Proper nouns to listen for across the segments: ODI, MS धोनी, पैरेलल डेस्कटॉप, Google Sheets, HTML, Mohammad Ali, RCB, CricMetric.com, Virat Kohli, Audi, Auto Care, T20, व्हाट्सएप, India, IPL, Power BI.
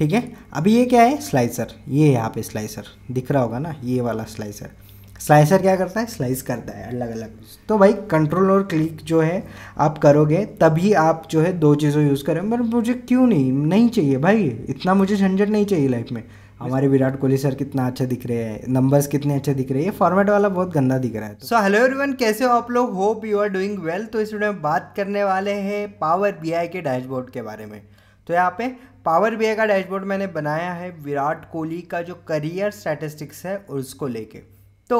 ठीक है। अभी ये क्या है, स्लाइसर, ये यहाँ पे स्लाइसर दिख रहा होगा ना, ये वाला स्लाइसर। स्लाइसर क्या करता है, स्लाइस करता है अलग अलग। तो भाई कंट्रोल और क्लिक जो है आप करोगे तभी आप जो है दो चीज़ों यूज़ करें। पर मुझे क्यों नहीं चाहिए भाई, इतना मुझे झंझट नहीं चाहिए लाइफ में। हमारे विराट कोहली सर कितना अच्छा दिख रहे हैं, नंबर्स कितने अच्छे दिख रहे हैं, ये फॉर्मेट वाला बहुत गंदा दिख रहा है। सो हेलो एवरीवन, कैसे हो आप लोग, hope you are doing well. तो इस वीडियो में बात करने वाले हैं पावर बीआई के डैशबोर्ड के बारे में। तो यहाँ पे पावर बीआई का डैशबोर्ड मैंने बनाया है विराट कोहली का जो करियर स्टैटिस्टिक्स है और उसको लेके। तो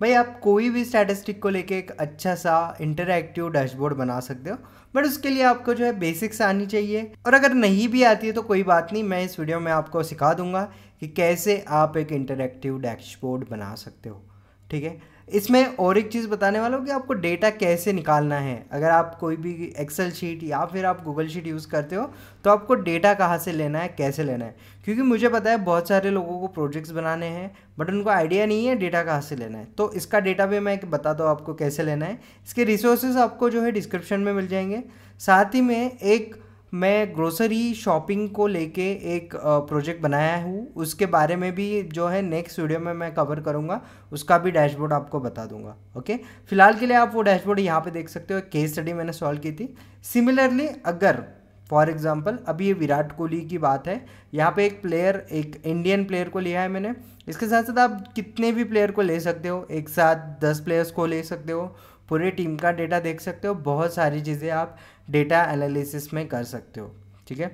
भाई आप कोई भी स्टैटिस्टिक को लेके एक अच्छा सा इंटरएक्टिव डैशबोर्ड बना सकते हो, बट उसके लिए आपको जो है बेसिक्स आनी चाहिए। और अगर नहीं भी आती है तो कोई बात नहीं, मैं इस वीडियो में आपको सिखा दूंगा कि कैसे आप एक इंटरएक्टिव डैशबोर्ड बना सकते हो, ठीक है। इसमें और एक चीज़ बताने वाला हूँ कि आपको डेटा कैसे निकालना है। अगर आप कोई भी एक्सेल शीट या फिर आप गूगल शीट यूज़ करते हो तो आपको डेटा कहाँ से लेना है, कैसे लेना है, क्योंकि मुझे पता है बहुत सारे लोगों को प्रोजेक्ट्स बनाने हैं बट उनको आइडिया नहीं है डेटा कहाँ से लेना है। तो इसका डेटा भी मैं बता दूँ आपको कैसे लेना है। इसके रिसोर्सेज आपको जो है डिस्क्रिप्शन में मिल जाएंगे। साथ ही में एक मैं ग्रोसरी शॉपिंग को लेके एक प्रोजेक्ट बनाया हूँ, उसके बारे में भी जो है नेक्स्ट वीडियो में मैं कवर करूँगा, उसका भी डैशबोर्ड आपको बता दूंगा। ओके, फिलहाल के लिए आप वो डैशबोर्ड यहाँ पे देख सकते हो, केस स्टडी मैंने सॉल्व की थी। सिमिलरली अगर फॉर एग्जांपल अभी ये विराट कोहली की बात है, यहाँ पे एक प्लेयर, एक इंडियन प्लेयर को लिया है मैंने। इसके साथ साथ आप कितने भी प्लेयर को ले सकते हो, एक साथ 10 प्लेयर्स को ले सकते हो, पूरी टीम का डेटा देख सकते हो, बहुत सारी चीज़ें आप डेटा एनालिसिस में कर सकते हो, ठीक है।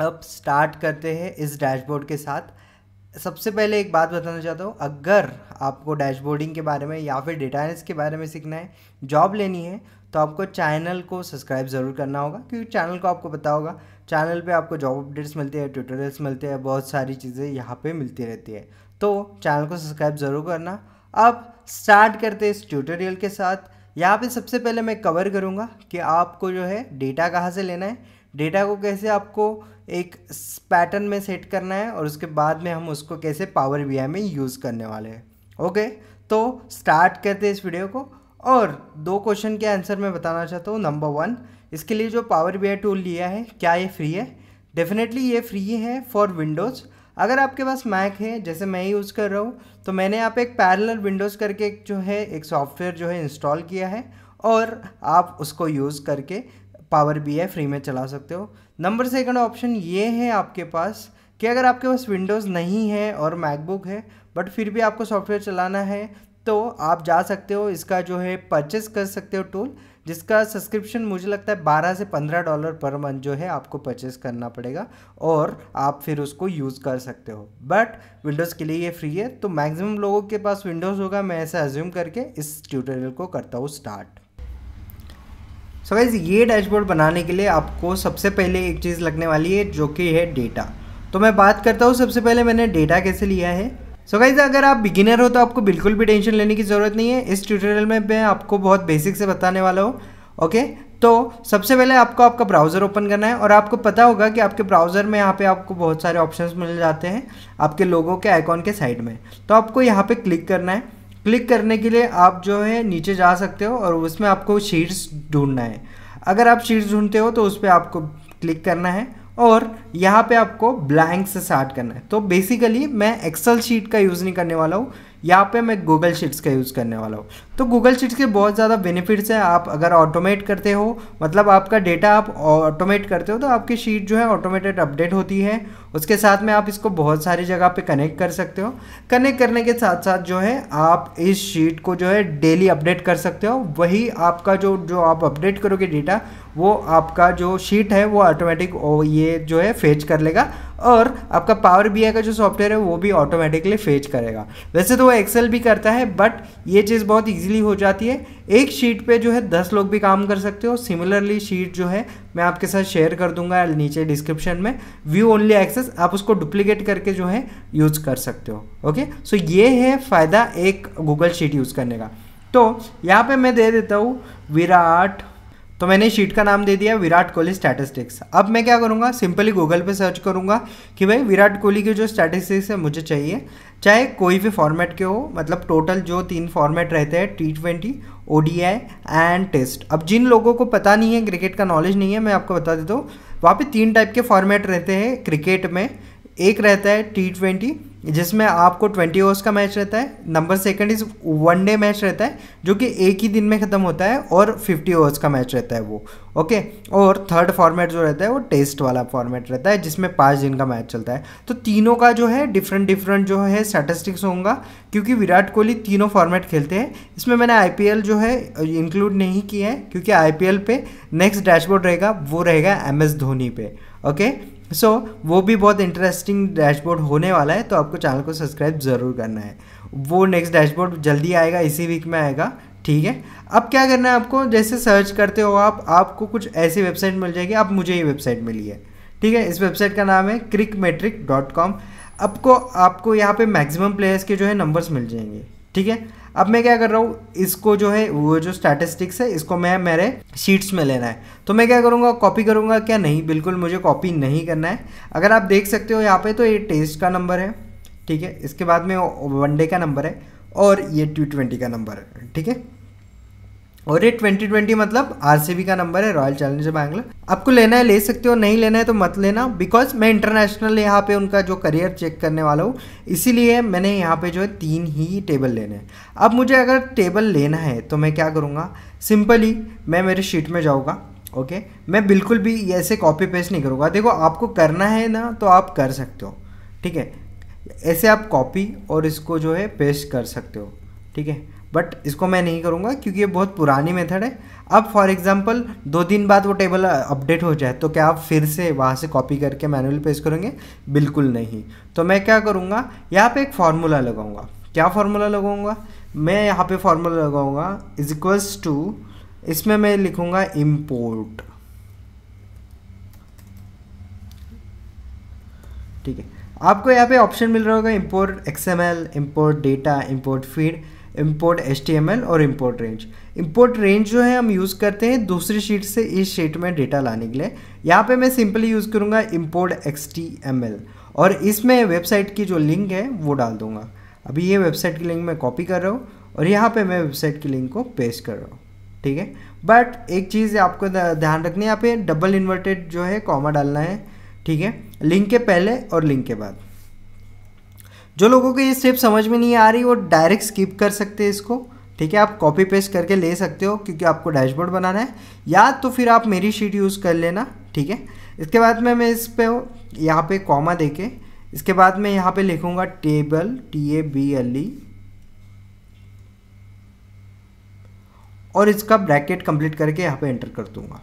अब स्टार्ट करते हैं इस डैशबोर्ड के साथ। सबसे पहले एक बात बताना चाहता हूँ, अगर आपको डैशबोर्डिंग के बारे में या फिर डेटा एनालिसिस के बारे में सीखना है, जॉब लेनी है, तो आपको चैनल को सब्सक्राइब ज़रूर करना होगा, क्योंकि चैनल को आपको पता होगा, चैनल पे आपको जॉब अपडेट्स मिलते हैं, ट्यूटोरियल्स मिलते हैं, बहुत सारी चीज़ें यहाँ पे मिलती रहती है। तो चैनल को सब्सक्राइब ज़रूर करना। अब स्टार्ट करते हैं इस ट्यूटोरियल के साथ। यहाँ पे सबसे पहले मैं कवर करूँगा कि आपको जो है डेटा कहाँ से लेना है, डेटा को कैसे आपको एक पैटर्न में सेट करना है, और उसके बाद में हम उसको कैसे पावर बीआई में यूज़ करने वाले हैं। ओके, तो स्टार्ट करते हैं इस वीडियो को। और दो क्वेश्चन के आंसर मैं बताना चाहता हूँ। नंबर वन, इसके लिए जो पावर बीआई टूल लिया है क्या ये फ्री है? डेफिनेटली ये फ्री है फॉर विंडोज़। अगर आपके पास मैक है जैसे मैं यूज़ कर रहा हूँ, तो मैंने यहाँ पे एक पैरेलल विंडोज़ करके जो है एक सॉफ्टवेयर जो है इंस्टॉल किया है, और आप उसको यूज़ करके पावर बीआई फ्री में चला सकते हो। नंबर सेकंड ऑप्शन ये है आपके पास कि अगर आपके पास विंडोज़ नहीं है और मैकबुक है बट फिर भी आपको सॉफ्टवेयर चलाना है, तो आप जा सकते हो, इसका जो है परचेस कर सकते हो टूल, जिसका सब्सक्रिप्शन मुझे लगता है $12 से $15 पर मंथ जो है आपको परचेस करना पड़ेगा, और आप फिर उसको यूज़ कर सकते हो। बट विंडोज़ के लिए ये फ्री है, तो मैक्सिमम लोगों के पास विंडोज़ होगा, मैं ऐसा अज्यूम करके इस ट्यूटोरियल को करता हूँ स्टार्ट। सो गाइस, ये डैशबोर्ड बनाने के लिए आपको सबसे पहले एक चीज़ लगने वाली है जो कि है डेटा। तो मैं बात करता हूँ सबसे पहले मैंने डेटा कैसे लिया है। सो गाइस, अगर आप बिगिनर हो तो आपको बिल्कुल भी टेंशन लेने की ज़रूरत नहीं है। इस ट्यूटोरियल में मैं आपको बहुत बेसिक से बताने वाला हूँ। ओके, तो सबसे पहले आपको आपका ब्राउज़र ओपन करना है, और आपको पता होगा कि आपके ब्राउज़र में यहाँ पे आपको बहुत सारे ऑप्शंस मिल जाते हैं आपके लोगों के आइकॉन के साइड में। तो आपको यहाँ पर क्लिक करना है। क्लिक करने के लिए आप जो है नीचे जा सकते हो, और उसमें आपको शीट्स ढूंढना है। अगर आप शीट्स ढूंढते हो तो उस पर आपको क्लिक करना है, और यहाँ पे आपको ब्लैंक से स्टार्ट करना है। तो बेसिकली मैं एक्सेल शीट का यूज़ नहीं करने वाला हूँ, यहाँ पे मैं गूगल शीट्स का यूज़ करने वाला हूँ। तो गूगल शीट्स के बहुत ज़्यादा बेनिफिट्स हैं। आप अगर ऑटोमेट करते हो, मतलब आपका डेटा आप ऑटोमेट करते हो, तो आपकी शीट जो है ऑटोमेटेड अपडेट होती है। उसके साथ में आप इसको बहुत सारी जगह पे कनेक्ट कर सकते हो। कनेक्ट करने के साथ साथ जो है आप इस शीट को जो है डेली अपडेट कर सकते हो। वही आपका जो आप अपडेट करोगे डेटा, वो आपका जो शीट है वो ऑटोमेटिक ये जो है फेच कर लेगा, और आपका पावर बीआई का जो सॉफ्टवेयर है वो भी ऑटोमेटिकली फेच करेगा। वैसे तो वो एक्सेल भी करता है, बट ये चीज़ बहुत इजीली हो जाती है। एक शीट पे जो है 10 लोग भी काम कर सकते हो। सिमिलरली शीट जो है मैं आपके साथ शेयर कर दूंगा नीचे डिस्क्रिप्शन में, व्यू ओनली एक्सेस, आप उसको डुप्लीकेट करके जो है यूज़ कर सकते हो। ओके, सो ये है फ़ायदा एक गूगल शीट यूज़ करने का। तो यहाँ पर मैं दे देता हूँ विराट, तो मैंने शीट का नाम दे दिया विराट कोहली स्टैटिस्टिक्स। अब मैं क्या करूँगा, सिंपली गूगल पे सर्च करूँगा कि भाई विराट कोहली के जो स्टैटिस्टिक्स है मुझे चाहिए, चाहे कोई भी फॉर्मेट के हो। मतलब टोटल जो 3 फॉर्मेट रहते हैं, T20, ODI एंड टेस्ट। अब जिन लोगों को पता नहीं है, क्रिकेट का नॉलेज नहीं है, मैं आपको बता देता हूँ, वहाँ पे 3 टाइप के फॉर्मेट रहते हैं क्रिकेट में। एक रहता है T20 जिसमें आपको 20 ओवर्स का मैच रहता है, number second is one day match रहता है जो कि एक ही दिन में ख़त्म होता है और 50 ओवर्स का मैच रहता है वो, ओके। और थर्ड फॉर्मेट जो रहता है वो टेस्ट वाला फॉर्मेट रहता है जिसमें 5 दिन का मैच चलता है। तो तीनों का जो है डिफरेंट जो है स्टैटिस्टिक्स होगा क्योंकि विराट कोहली तीनों फॉर्मेट खेलते हैं। इसमें मैंने IPL जो है इंक्लूड नहीं किया है क्योंकि IPL पे नेक्स्ट डैशबोर्ड रहेगा, वो रहेगा MS धोनी पे, ओके। सो वो भी बहुत इंटरेस्टिंग डैशबोर्ड होने वाला है, तो आपको चैनल को सब्सक्राइब ज़रूर करना है। वो नेक्स्ट डैशबोर्ड जल्दी आएगा, इसी वीक में आएगा, ठीक है। अब क्या करना है आपको, जैसे सर्च करते हो आप, आपको कुछ ऐसी वेबसाइट मिल जाएगी। अब मुझे ये वेबसाइट मिली है, ठीक है। इस वेबसाइट का नाम है CricMetric.com। आपको यहाँ पे मैक्सिमम प्लेयर्स के जो है नंबर्स मिल जाएंगे, ठीक है। अब मैं क्या कर रहा हूँ, इसको जो है वो जो स्टैटिस्टिक्स है इसको मैं मेरे शीट्स में लेना है। तो मैं क्या करूँगा, कॉपी करूँगा क्या? नहीं, बिल्कुल मुझे कॉपी नहीं करना है। अगर आप देख सकते हो यहाँ पे तो ये टेस्ट का नंबर है, ठीक है। इसके बाद में वनडे का नंबर है और ये T20 का नंबर है, ठीक है। और ये 2020 मतलब RCB का नंबर है, रॉयल चैलेंजर्स बैंगलोर। आपको लेना है ले सकते हो, नहीं लेना है तो मत लेना, बिकॉज मैं इंटरनेशनल यहाँ पे उनका जो करियर चेक करने वाला हूँ, इसीलिए मैंने यहाँ पे जो है 3 ही टेबल लेने हैं। अब मुझे अगर टेबल लेना है तो मैं क्या करूँगा, सिंपली मैं मेरे शीट में जाऊँगा, ओके। मैं बिल्कुल भी ऐसे कॉपी पेस्ट नहीं करूँगा। देखो आपको करना है ना तो आप कर सकते हो, ठीक है। ऐसे आप कॉपी और इसको जो है पेस्ट कर सकते हो, ठीक है, बट इसको मैं नहीं करूँगा क्योंकि ये बहुत पुरानी मेथड है। अब फॉर एग्जांपल 2 दिन बाद वो टेबल अपडेट हो जाए तो क्या आप फिर से वहाँ से कॉपी करके मैनुअल पेस्ट करेंगे? बिल्कुल नहीं। तो मैं क्या करूँगा, यहाँ पे एक फार्मूला लगाऊँगा। क्या फार्मूला लगाऊँगा? मैं यहाँ पे फार्मूला लगाऊँगा इज इक्वल्स टू, इसमें मैं लिखूँगा इम्पोर्ट, ठीक है। आपको यहाँ पे ऑप्शन मिल रहा होगा import XML, import data, import feed, import HTML और इम्पोर्ट रेंज। इम्पोर्ट रेंज जो है हम यूज़ करते हैं दूसरी शीट से इस शीट में डेटा लाने के लिए। यहाँ पे मैं सिंपली यूज़ करूँगा इम्पोर्ट XTML और इसमें वेबसाइट की जो लिंक है वो डाल दूँगा। अभी ये वेबसाइट की लिंक मैं कॉपी कर रहा हूँ और यहाँ पे मैं वेबसाइट की लिंक को पेस्ट कर रहा हूँ, ठीक है। बट एक चीज़ आपको ध्यान रखनी है, यहाँ पे डबल इन्वर्टेड जो है कॉमा डालना है, ठीक है, लिंक के पहले और लिंक के बाद। जो लोगों को ये स्टेप समझ में नहीं आ रही वो डायरेक्ट स्किप कर सकते हैं इसको, ठीक है। आप कॉपी पेस्ट करके ले सकते हो क्योंकि आपको डैशबोर्ड बनाना है, या तो फिर आप मेरी शीट यूज़ कर लेना, ठीक है। इसके बाद में मैं इस पे यहाँ पे कॉमा देके इसके बाद में यहाँ पे लिखूँगा टेबल TABLE और इसका ब्रैकेट कंप्लीट करके यहाँ पे एंटर कर दूँगा,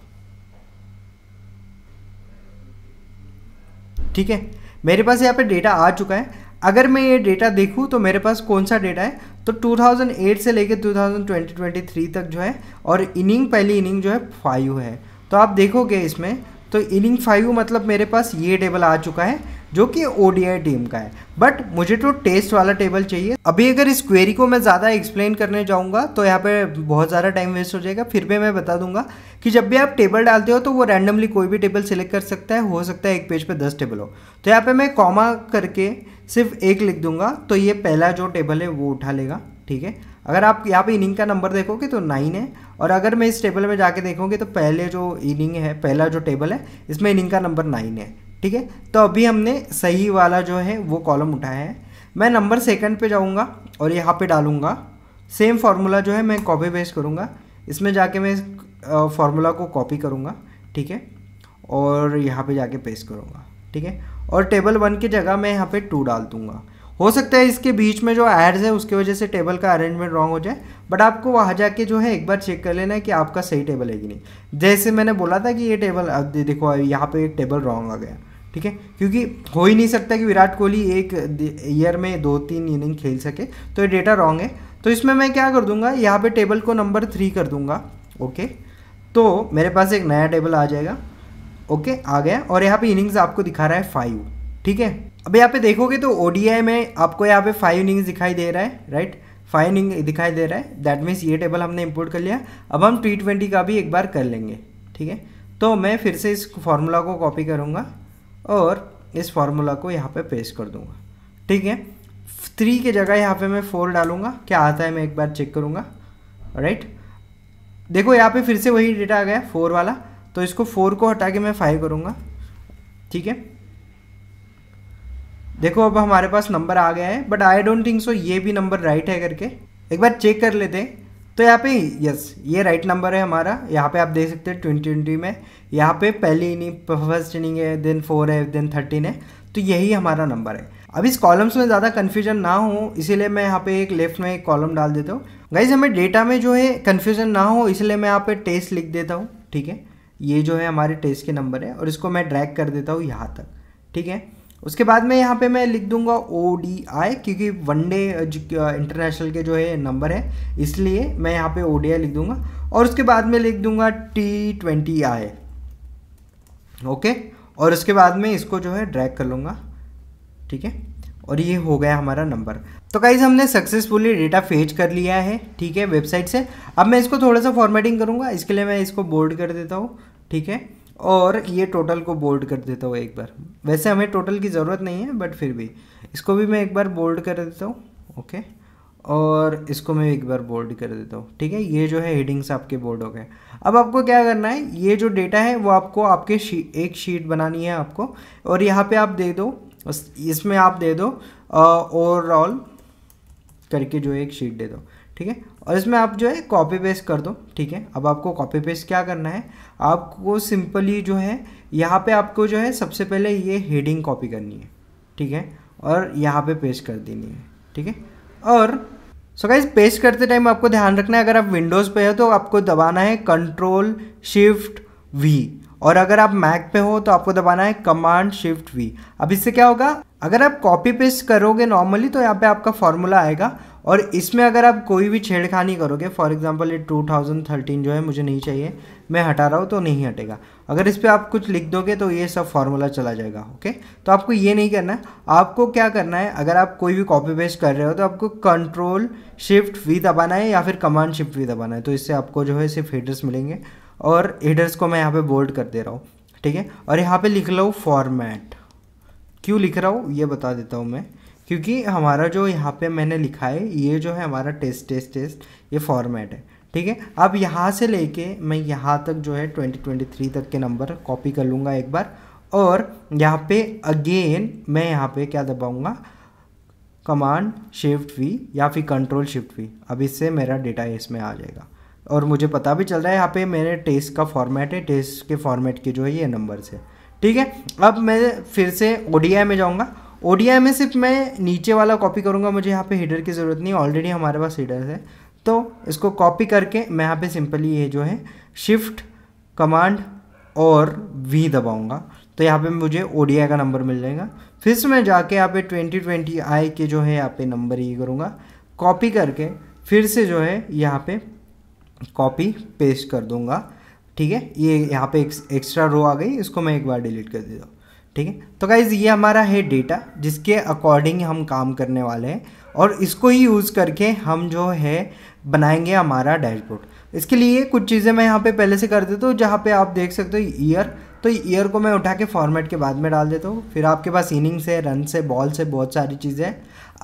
ठीक है। मेरे पास यहाँ पे डेटा आ चुका है। अगर मैं ये डेटा देखूँ तो मेरे पास कौन सा डेटा है, तो 2008 से लेकर 2023 तक जो है, और इनिंग पहली इनिंग जो है 5 है। तो आप देखोगे इसमें तो इनिंग 5 मतलब मेरे पास ये टेबल आ चुका है जो कि ODI टीम का है, बट मुझे तो टेस्ट वाला टेबल चाहिए। अभी अगर इस क्वेरी को मैं ज़्यादा एक्सप्लेन करने जाऊँगा तो यहाँ पे बहुत ज़्यादा टाइम वेस्ट हो जाएगा। फिर भी मैं बता दूंगा कि जब भी आप टेबल डालते हो तो वो रैंडमली कोई भी टेबल सेलेक्ट कर सकता है, हो सकता है एक पेज पे 10 टेबल हो। तो यहाँ पर मैं कॉमा करके सिर्फ एक लिख दूंगा तो ये पहला जो टेबल है वो उठा लेगा, ठीक है। अगर आप यहाँ पे इनिंग का नंबर देखोगे तो 9 है, और अगर मैं इस टेबल में जाके देखोगे तो पहले जो इनिंग है, पहला जो टेबल है इसमें इनिंग का नंबर 9 है, ठीक है। तो अभी हमने सही वाला जो है वो कॉलम उठाया है। मैं नंबर सेकंड पे जाऊँगा और यहाँ पे डालूँगा सेम फार्मूला जो है, मैं कॉपी पेस्ट करूँगा। इसमें जाके मैं फार्मूला को कॉपी करूँगा, ठीक है, और यहाँ पे जाके पेस्ट करूँगा, ठीक है। और टेबल 1 की जगह मैं यहाँ पे 2 डाल दूँगा। हो सकता है इसके बीच में जो एड्स है उसकी वजह से टेबल का अरेंजमेंट रॉन्ग हो जाए, बट आपको वहाँ जाके जो है एक बार चेक कर लेना है कि आपका सही टेबल है कि नहीं। जैसे मैंने बोला था कि ये टेबल, अब देखो यहाँ पे एक टेबल रॉन्ग आ गया, ठीक है, क्योंकि हो ही नहीं सकता कि विराट कोहली एक ईयर में 2-3 इनिंग खेल सके, तो ये डेटा रॉन्ग है। तो इसमें मैं क्या कर दूँगा, यहाँ पर टेबल को नंबर 3 कर दूँगा, ओके। तो मेरे पास एक नया टेबल आ जाएगा, ओके, आ गया। और यहाँ पे इनिंग्स आपको दिखा रहा है 5, ठीक है। अब यहाँ पे देखोगे तो ODI में आपको यहाँ पे 5 इनिंग्स दिखाई दे रहा है, राइट, 5 इनिंग दिखाई दे रहा है। दैट मीन्स ये टेबल हमने इंपोर्ट कर लिया। अब हम T20 का भी एक बार कर लेंगे, ठीक है। तो मैं फिर से इस फार्मूला को कॉपी करूँगा और इस फार्मूला को यहाँ पर पेस्ट कर दूँगा, ठीक है। 3 की जगह यहाँ पर मैं 4 डालूँगा, क्या आता है मैं एक बार चेक करूँगा, राइट। देखो यहाँ पर फिर से वही डेटा आ गया 4 वाला, तो इसको 4 को हटा के मैं 5 करूँगा, ठीक है। देखो अब हमारे पास नंबर आ गया है, but I don't think so ये भी नंबर राइट है करके एक बार चेक कर लेते हैं। तो यहाँ पे यस ये राइट नंबर है हमारा। यहाँ पे आप देख सकते हैं 2020 में यहाँ पे पहली इनिंग फर्स्ट इनिंग है, देन 4 है, देन 13 है, तो यही हमारा नंबर है। अब इस कॉलम्स में ज़्यादा कन्फ्यूजन ना हो इसीलिए मैं यहाँ पे एक लेफ्ट में एक कॉलम डाल देता हूँ। गाइज हमें डेटा में जो है कन्फ्यूजन ना हो इसलिए मैं यहाँ पे टेस्ट लिख देता हूँ। ठीक है, ये जो है हमारे टेस्ट के नंबर है और इसको मैं ड्रैग कर देता हूँ यहाँ तक। ठीक है, उसके बाद में यहाँ पे मैं लिख दूंगा ODI क्योंकि वनडे इंटरनेशनल के जो है नंबर है इसलिए मैं यहाँ पे ODI लिख दूंगा और उसके बाद में लिख दूंगा T20I। ओके, और उसके बाद में इसको जो है ड्रैग कर लूँगा। ठीक है, और ये हो गया हमारा नंबर। तो गाइस हमने सक्सेसफुली डेटा फेच कर लिया है। ठीक है, वेबसाइट से। अब मैं इसको थोड़ा सा फॉर्मेटिंग करूँगा, इसके लिए मैं इसको बोल्ड कर देता हूँ। ठीक है, और ये टोटल को बोल्ड कर देता हूँ एक बार। वैसे हमें टोटल की ज़रूरत नहीं है बट फिर भी इसको भी मैं एक बार बोल्ड कर देता हूँ। ओके, और इसको मैं एक बार बोल्ड कर देता हूँ। ठीक है, ये जो है हेडिंग्स आपके बोल्ड हो गए। अब आपको क्या करना है, ये जो डेटा है वो आपको आपके एक शीट बनानी है आपको, और यहाँ पे आप दे दो, इसमें आप दे दो ओवरऑल करके जो है एक शीट दे दो। ठीक है, और इसमें आप जो है कॉपी पेस्ट कर दो। ठीक है, अब आपको कॉपी पेस्ट क्या करना है, आपको सिंपली जो है यहाँ पे आपको जो है सबसे पहले ये हेडिंग कॉपी करनी है। ठीक है, और यहाँ पे पेस्ट कर देनी है। ठीक है, और सो गाइस पेस्ट करते टाइम आपको ध्यान रखना है, अगर आप विंडोज़ पे हो तो आपको दबाना है Ctrl+Shift+V, और अगर आप मैक पे हो तो आपको दबाना है Command+Shift+V। अब इससे क्या होगा, अगर आप कॉपी पेस्ट करोगे नॉर्मली तो यहाँ पे आपका फॉर्मूला आएगा, और इसमें अगर आप कोई भी छेड़खानी करोगे, फॉर एग्जांपल ये 2013 जो है मुझे नहीं चाहिए, मैं हटा रहा हूँ, तो नहीं हटेगा। अगर इस पर आप कुछ लिख दोगे तो ये सब फार्मूला चला जाएगा। ओके, तो आपको ये नहीं करना है। आपको क्या करना है, अगर आप कोई भी कॉपी पेस्ट कर रहे हो तो आपको Ctrl+Shift+V दबाना है या फिर Command+Shift+V दबाना है। तो इससे आपको जो है सिर्फ हेडर्स मिलेंगे, और हेडर्स को मैं यहाँ पर बोल्ड कर दे रहा हूँ। ठीक है, और यहाँ पर लिख लो फॉर्मेट। क्यों लिख रहा हूँ ये बता देता हूँ मैं, क्योंकि हमारा जो यहाँ पे मैंने लिखा है ये जो है हमारा टेस्ट ये फॉर्मेट है। ठीक है, अब यहाँ से लेके मैं यहाँ तक जो है 2023 तक के नंबर कॉपी कर लूँगा एक बार, और यहाँ पे अगेन मैं यहाँ पे क्या दबाऊँगा, Command+Shift+V या फिर Ctrl+Shift+V। अब इससे मेरा डेटा इसमें आ जाएगा, और मुझे पता भी चल रहा है यहाँ पे मेरे टेस्ट का फॉर्मेट है, टेस्ट के फॉर्मेट के जो है ये नंबर्स है। ठीक है, अब मैं फिर से ODI में जाऊँगा। ODI में सिर्फ मैं नीचे वाला कॉपी करूँगा, मुझे यहाँ पे हेडर की ज़रूरत नहीं, ऑलरेडी हमारे पास हेडर है। तो इसको कॉपी करके मैं यहाँ पे सिंपली ये जो है Shift+Command+V दबाऊँगा, तो यहाँ पे मुझे ODI का नंबर मिल जाएगा। फिर से मैं जाके यहाँ पे 2020I के जो है यहाँ पे नंबर ये करूँगा, कॉपी करके फिर से जो है यहाँ पे कॉपी पेस्ट कर दूँगा। ठीक है, ये यहाँ पे एक्स्ट्रा रो आ गई, इसको मैं एक बार डिलीट कर देता हूँ। ठीक है, तो गाइज़ ये हमारा है डेटा जिसके अकॉर्डिंग हम काम करने वाले हैं, और इसको ही यूज़ करके हम जो है बनाएंगे हमारा डैशबोर्ड। इसके लिए कुछ चीज़ें मैं यहाँ पे पहले से कर देता हूँ, जहाँ पे आप देख सकते हो ईयर, तो ईयर को मैं उठा के फॉर्मेट के बाद में डाल देता हूँ। फिर आपके पास इनिंग्स है, रन से, बॉल से, बहुत सारी चीज़ें हैं।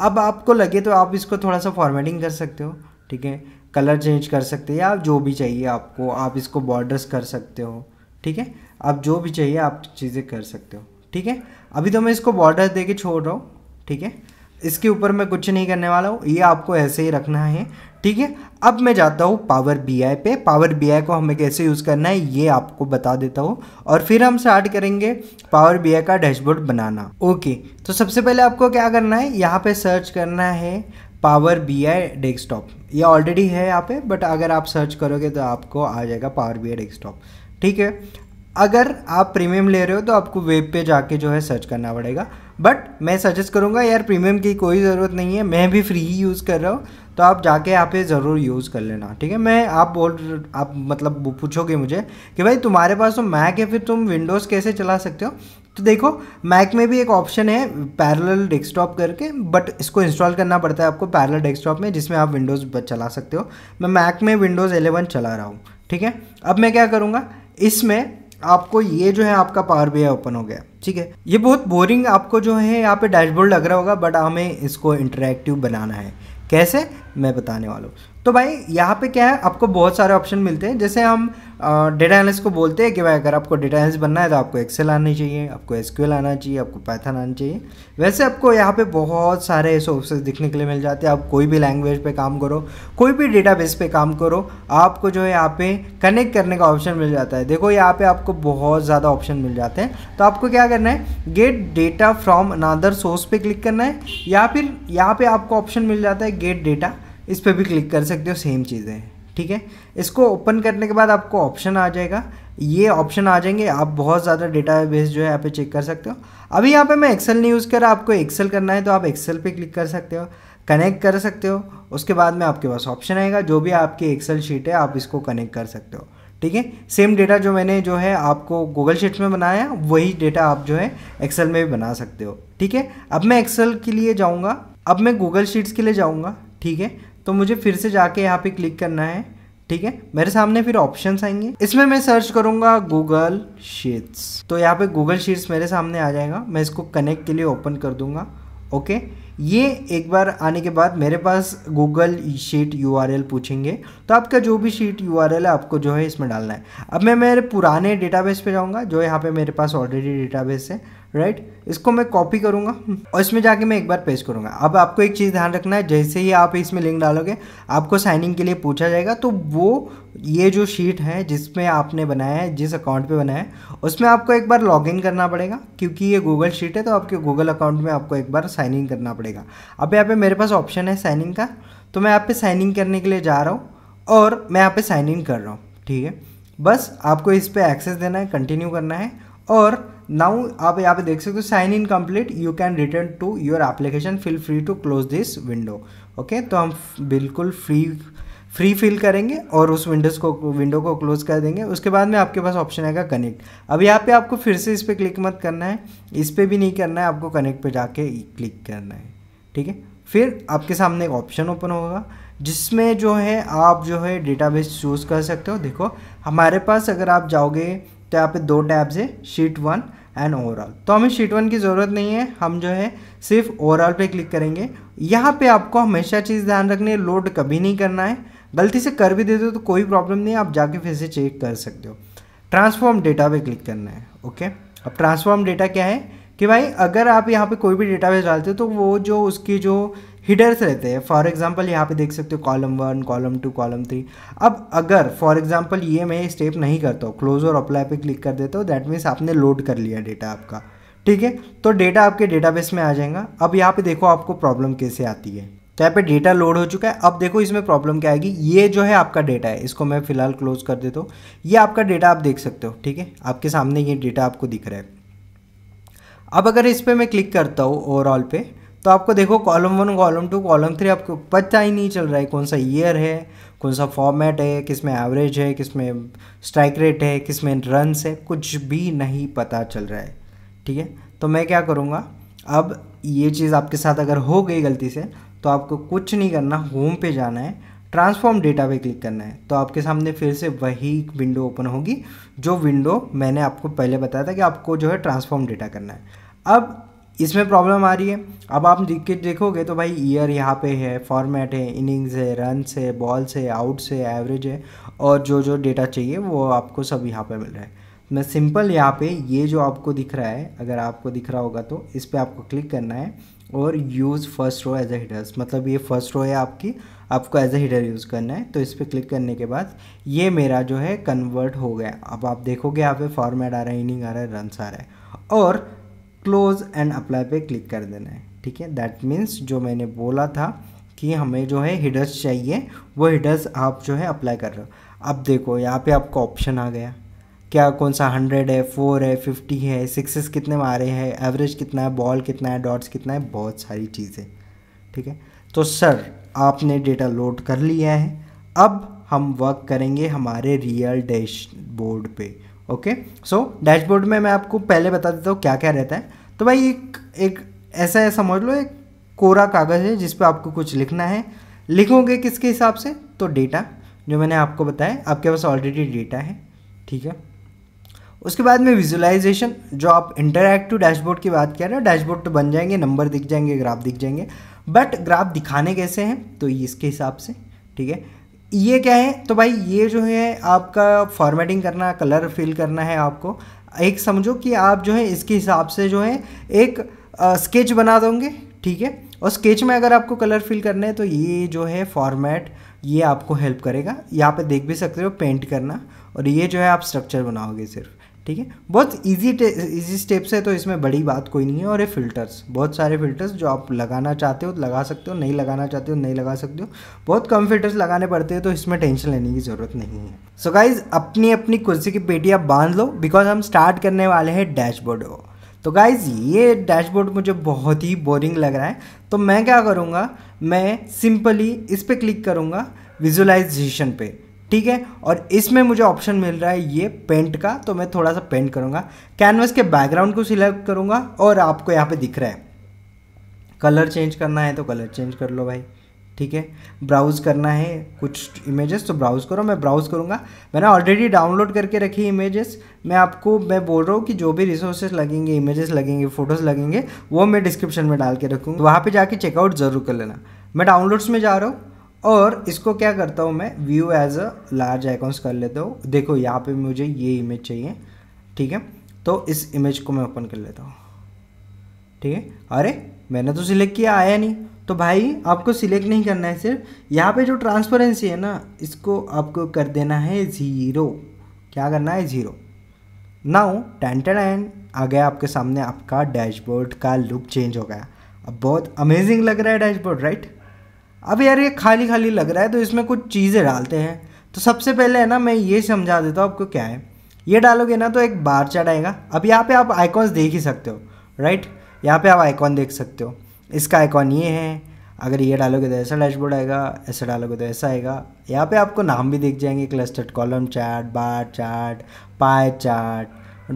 अब आपको लगे तो आप इसको थोड़ा सा फॉर्मेटिंग कर सकते हो। ठीक है, कलर चेंज कर सकते हो, या जो भी चाहिए आपको, आप इसको बॉर्डर्स कर सकते हो। ठीक है, आप जो भी चाहिए आप चीज़ें कर सकते हो। ठीक है, अभी तो मैं इसको बॉर्डर दे के छोड़ रहा हूँ। ठीक है, इसके ऊपर मैं कुछ नहीं करने वाला हूँ, ये आपको ऐसे ही रखना है। ठीक है, अब मैं जाता हूँ Power BI पे। Power BI को हमें कैसे यूज़ करना है ये आपको बता देता हूँ, और फिर हम स्टार्ट करेंगे Power BI का डैशबोर्ड बनाना। ओके, तो सबसे पहले आपको क्या करना है, यहाँ पे सर्च करना है Power BI डेस्कटॉप। ये ऑलरेडी है यहाँ पे, बट अगर आप सर्च करोगे तो आपको आ जाएगा Power BI डेस्कटॉप। ठीक है, अगर आप प्रीमियम ले रहे हो तो आपको वेब पे जाके जो है सर्च करना पड़ेगा, बट मैं सजेस्ट करूँगा यार प्रीमियम की कोई ज़रूरत नहीं है, मैं भी फ्री ही यूज़ कर रहा हूँ, तो आप जाके यहाँ पे ज़रूर यूज़ कर लेना। ठीक है, मैं आप मतलब पूछोगे मुझे कि भाई तुम्हारे पास तो मैक है, फिर तुम विंडोज़ कैसे चला सकते हो, तो देखो मैक में भी एक ऑप्शन है पैरेलल डेस्कटॉप करके, बट इसको इंस्टॉल करना पड़ता है आपको पैरेलल डेस्कटॉप में, जिसमें आप विंडोज़ चला सकते हो। मैं मैक में विंडोज़ 11 चला रहा हूँ। ठीक है, अब मैं क्या करूँगा, इसमें आपको ये जो है आपका Power BI ओपन हो गया। ठीक है, ये बहुत बोरिंग आपको जो है यहाँ पे डैशबोर्ड लग रहा होगा, बट हमें इसको इंटरेक्टिव बनाना है, कैसे मैं बताने वाला हूँ। तो भाई यहाँ पे क्या है, आपको बहुत सारे ऑप्शन मिलते हैं, जैसे हम डेटा एनालिस्ट को बोलते हैं कि भाई अगर आपको डेटा एनालिस्ट बनना है तो आपको एक्सेल आनी चाहिए, आपको एसक्यूएल आना चाहिए, आपको पाइथन आना चाहिए। वैसे आपको यहाँ पे बहुत सारे सोर्सेज दिखने के लिए मिल जाते हैं। आप कोई भी लैंग्वेज पे काम करो, कोई भी डेटाबेस पे काम करो, आपको जो है यहाँ पे कनेक्ट करने का ऑप्शन मिल जाता है। देखो यहाँ पे आपको बहुत ज़्यादा ऑप्शन मिल जाते हैं। तो आपको क्या करना है, get data from another source पे क्लिक करना है, या फिर यहाँ पे आपको ऑप्शन मिल जाता है गेट डेटा, इस पर भी क्लिक कर सकते हो, सेम चीज़ है। ठीक है, इसको ओपन करने के बाद आपको ऑप्शन आ जाएगा, ये ऑप्शन आ जाएंगे, आप बहुत ज़्यादा डेटाबेस जो है यहाँ पे चेक कर सकते हो। अभी यहाँ पे मैं एक्सेल नहीं यूज़ कर रहा, आपको एक्सेल करना है तो आप एक्सेल पे क्लिक कर सकते हो, कनेक्ट कर सकते हो। उसके बाद में आपके पास ऑप्शन आएगा, जो भी आपकी एक्सेल शीट है आप इसको कनेक्ट कर सकते हो। ठीक है, सेम डेटा जो मैंने जो है आपको गूगल शीट्स में बनाया, वही डेटा आप जो है एक्सेल में भी बना सकते हो। ठीक है, अब मैं एक्सेल के लिए जाऊँगा, अब मैं गूगल शीट्स के लिए जाऊँगा। ठीक है, तो मुझे फिर से जाके यहाँ पे क्लिक करना है। ठीक है, मेरे सामने फिर ऑप्शंस आएंगे, इसमें मैं सर्च करूँगा गूगल शीट्स, तो यहाँ पे गूगल शीट्स मेरे सामने आ जाएगा। मैं इसको कनेक्ट के लिए ओपन कर दूँगा। ओके, ये एक बार आने के बाद मेरे पास गूगल शीट यूआरएल पूछेंगे, तो आपका जो भी शीट यूआरएल है आपको जो है इसमें डालना है। अब मैं मेरे पुराने डेटाबेस पे जाऊँगा, जो यहाँ पे मेरे पास ऑलरेडी डेटाबेस है, राइट। इसको मैं कॉपी करूँगा और इसमें जाके मैं एक बार पेस्ट करूँगा। अब आपको एक चीज़ ध्यान रखना है, जैसे ही आप इसमें लिंक डालोगे आपको साइन इन के लिए पूछा जाएगा, तो वो ये जो शीट है जिसमें आपने बनाया है, जिस अकाउंट पे बनाया है, उसमें आपको एक बार लॉगिन करना पड़ेगा, क्योंकि ये गूगल शीट है तो आपके गूगल अकाउंट में आपको एक बार साइन इन करना पड़ेगा। अब यहाँ पे मेरे पास ऑप्शन है साइन इन का, तो मैं यहाँ पे साइन इन करने के लिए जा रहा हूँ और मैं यहाँ पे साइन इन कर रहा हूँ। ठीक है, बस आपको इस पर एक्सेस देना है, कंटिन्यू करना है, और नाउ आप यहाँ पे देख सकते हो sign in complete, you can return to your application, feel free to close this window. Okay, तो हम बिल्कुल फ्री फील करेंगे और उस विंडो को क्लोज कर देंगे। उसके बाद में आपके पास ऑप्शन आएगा कनेक्ट। अब यहाँ पे आपको फिर से इस पर क्लिक मत करना है, इस पर भी नहीं करना है, आपको कनेक्ट पे जाके क्लिक करना है। ठीक है, फिर आपके सामने एक ऑप्शन ओपन होगा, जिसमें जो है आप जो है डेटाबेस चूज़ कर सकते हो। देखो हमारे पास अगर आप जाओगे तो यहाँ पे दो टैब्स है, शीट वन एंड ओवरऑल, तो हमें शीट वन की ज़रूरत नहीं है, हम जो है सिर्फ ओवरऑल पे क्लिक करेंगे। यहाँ पे आपको हमेशा चीज़ ध्यान रखनी है, लोड कभी नहीं करना है, गलती से कर भी देते हो तो कोई प्रॉब्लम नहीं है, आप जाके फिर से चेक कर सकते हो। ट्रांसफॉर्म डेटा पे क्लिक करना है। ओके, अब ट्रांसफॉर्म डेटा क्या है कि भाई अगर आप यहाँ पे कोई भी डेटाबेस डालते हो तो वो जो उसकी जो हिडर्स रहते हैं, फॉर एग्जांपल यहाँ पे देख सकते हो कॉलम 1, कॉलम 2, कॉलम 3। अब अगर फॉर एग्जांपल ये मैं स्टेप नहीं करता हूँ, क्लोज और अप्लाई पे क्लिक कर देता हूँ, दैट मीन्स आपने लोड कर लिया डेटा आपका। ठीक है, तो डेटा आपके डेटाबेस में आ जाएगा। अब यहाँ पे देखो आपको प्रॉब्लम कैसे आती है, तो यहाँ पे डेटा लोड हो चुका है। अब देखो इसमें प्रॉब्लम क्या आएगी, ये जो है आपका डेटा है, इसको मैं फिलहाल क्लोज कर देता हूँ। ये आपका डेटा आप देख सकते हो, ठीक है, आपके सामने ये डेटा आपको दिख रहा है। अब अगर इस पर मैं क्लिक करता हूँ ओवरऑल पे, तो आपको देखो कॉलम 1, कॉलम 2, कॉलम 3 आपको पता ही नहीं चल रहा है कौन सा ईयर है, कौन सा फॉर्मेट है, किस में एवरेज है, किस में स्ट्राइक रेट है, किस में रन्स है, कुछ भी नहीं पता चल रहा है। ठीक है, तो मैं क्या करूँगा, अब ये चीज़ आपके साथ अगर हो गई गलती से, तो आपको कुछ नहीं करना, होम पे जाना है, ट्रांसफॉर्म डेटा पे क्लिक करना है, तो आपके सामने फिर से वही विंडो ओपन होगी, जो विंडो मैंने आपको पहले बताया था कि आपको जो है ट्रांसफॉर्म डेटा करना है। अब इसमें प्रॉब्लम आ रही है, अब आप देखोगे तो भाई ईयर यहाँ पे है, फॉर्मेट है, इनिंग्स है, रन्स है, बॉल्स है, आउट्स है, एवरेज है, और जो जो डेटा चाहिए वो आपको सब यहाँ पे मिल रहा है। मैं सिंपल यहाँ पे ये जो आपको दिख रहा है, अगर आपको दिख रहा होगा तो इस पर आपको क्लिक करना है और use first row as a headers, मतलब ये फर्स्ट रो है आपकी, आपको एज ए हिडर यूज़ करना है। तो इस पर क्लिक करने के बाद ये मेरा जो है कन्वर्ट हो गया। अब आप देखोगे यहाँ पे फॉर्मेट आ रहा है, इनिंग आ रहा है, रन्स आ रहा है, और क्लोज एंड अप्लाई पे क्लिक कर देना है। ठीक है, दैट मीन्स जो मैंने बोला था कि हमें जो है हिडर्स चाहिए, वो हिडर्स आप जो है अप्लाई कर रहे हो। अब देखो यहाँ पे आपका ऑप्शन आ गया, क्या कौन सा 100 है, 4 है, 50 है, 6s कितने मारे हैं, एवरेज कितना है, बॉल कितना है, डॉट्स कितना है, बहुत सारी चीज़ें। ठीक है, तो सर आपने डेटा लोड कर लिया है, अब हम वर्क करेंगे हमारे रियल डैशबोर्ड पे। ओके, सो डैशबोर्ड में मैं आपको पहले बता देता हूँ क्या क्या रहता है। तो भाई एक ऐसा है, समझ लो एक कोरा कागज़ है जिस पर आपको कुछ लिखना है। लिखोगे किसके हिसाब से, तो डेटा जो मैंने आपको बताया, आपके पास ऑलरेडी डेटा है। ठीक है, उसके बाद में विजुलाइजेशन, जो आप इंटरएक्टिव डैशबोर्ड की बात कर रहे हो, डैशबोर्ड तो बन जाएंगे, नंबर दिख जाएंगे, ग्राफ दिख जाएंगे, बट ग्राफ दिखाने कैसे हैं, तो इसके हिसाब से। ठीक है, ये क्या है, तो भाई ये जो है आपका फॉर्मेटिंग करना, कलर फिल करना है आपको। एक समझो कि आप जो है इसके हिसाब से जो है एक स्केच बना दोगे, ठीक है। और स्केच में अगर आपको कलर फिल करना है तो ये जो है फॉर्मेट ये आपको हेल्प करेगा। यहाँ पे देख भी सकते हो पेंट करना, और ये जो है आप स्ट्रक्चर बनाओगे सिर्फ, ठीक है। बहुत इजी स्टेप्स है, तो इसमें बड़ी बात कोई नहीं है। और ये फिल्टर्स, बहुत सारे फिल्टर्स जो आप लगाना चाहते हो लगा सकते हो, नहीं लगाना चाहते हो नहीं लगा सकते हो। बहुत कम फिल्टर्स लगाने पड़ते हैं, तो इसमें टेंशन लेने की ज़रूरत नहीं है। सो गाइज, अपनी अपनी कुर्सी की पेटी आप बांध लो, बिकॉज हम स्टार्ट करने वाले हैं डैशबोर्ड। तो गाइज़ ये डैशबोर्ड मुझे बहुत ही बोरिंग लग रहा है, तो मैं क्या करूँगा, मैं सिंपली इस पर क्लिक करूँगा विजुलाइजेशन पे, ठीक है। और इसमें मुझे ऑप्शन मिल रहा है ये पेंट का, तो मैं थोड़ा सा पेंट करूँगा। कैनवस के बैकग्राउंड को सिलेक्ट करूँगा, और आपको यहाँ पे दिख रहा है कलर चेंज करना है तो कलर चेंज कर लो भाई, ठीक है। ब्राउज़ करना है कुछ इमेजेस तो ब्राउज़ करो, मैं ब्राउज़ करूँगा। मैंने ऑलरेडी डाउनलोड करके रखी इमेजेस। मैं बोल रहा हूँ कि जो भी रिसोर्सेज लगेंगे, इमेजेस लगेंगे, फ़ोटोज़ लगेंगे, वो मैं डिस्क्रिप्शन में डाल के रखूँगा, वहाँ पर जाके चेकआउट ज़रूर कर लेना। मैं डाउनलोड्स में जा रहा हूँ, और इसको क्या करता हूँ मैं view as a large icons कर लेता हूँ। देखो यहाँ पे मुझे ये इमेज चाहिए, ठीक है। तो इस इमेज को मैं ओपन कर लेता हूँ, ठीक है। अरे मैंने तो सिलेक्ट किया, आया नहीं। तो भाई आपको सिलेक्ट नहीं करना है, सिर्फ यहाँ पे जो ट्रांसपेरेंसी है ना, इसको आपको कर देना है ज़ीरो। क्या करना है, ज़ीरो। नाउ टेंटेन आ गया आपके सामने, आपका डैशबोर्ड का लुक चेंज हो गया। अब बहुत अमेजिंग लग रहा है डैशबोर्ड, राइट। अब यार ये खाली खाली लग रहा है, तो इसमें कुछ चीज़ें डालते हैं। तो सबसे पहले है ना, मैं ये समझा देता हूँ आपको क्या है। ये डालोगे ना तो एक बार चार्ट आएगा। अब यहाँ पे आप आइकॉन्स देख ही सकते हो, राइट। यहाँ पे आप आइकॉन देख सकते हो, इसका आइकॉन ये है। अगर ये डालोगे तो ऐसा डैशबोर्ड आएगा, ऐसा डालोगे तो ऐसा आएगा। यहाँ पर आपको नाम भी दिख जाएंगे, clustered column chart, bar chart, pie chart,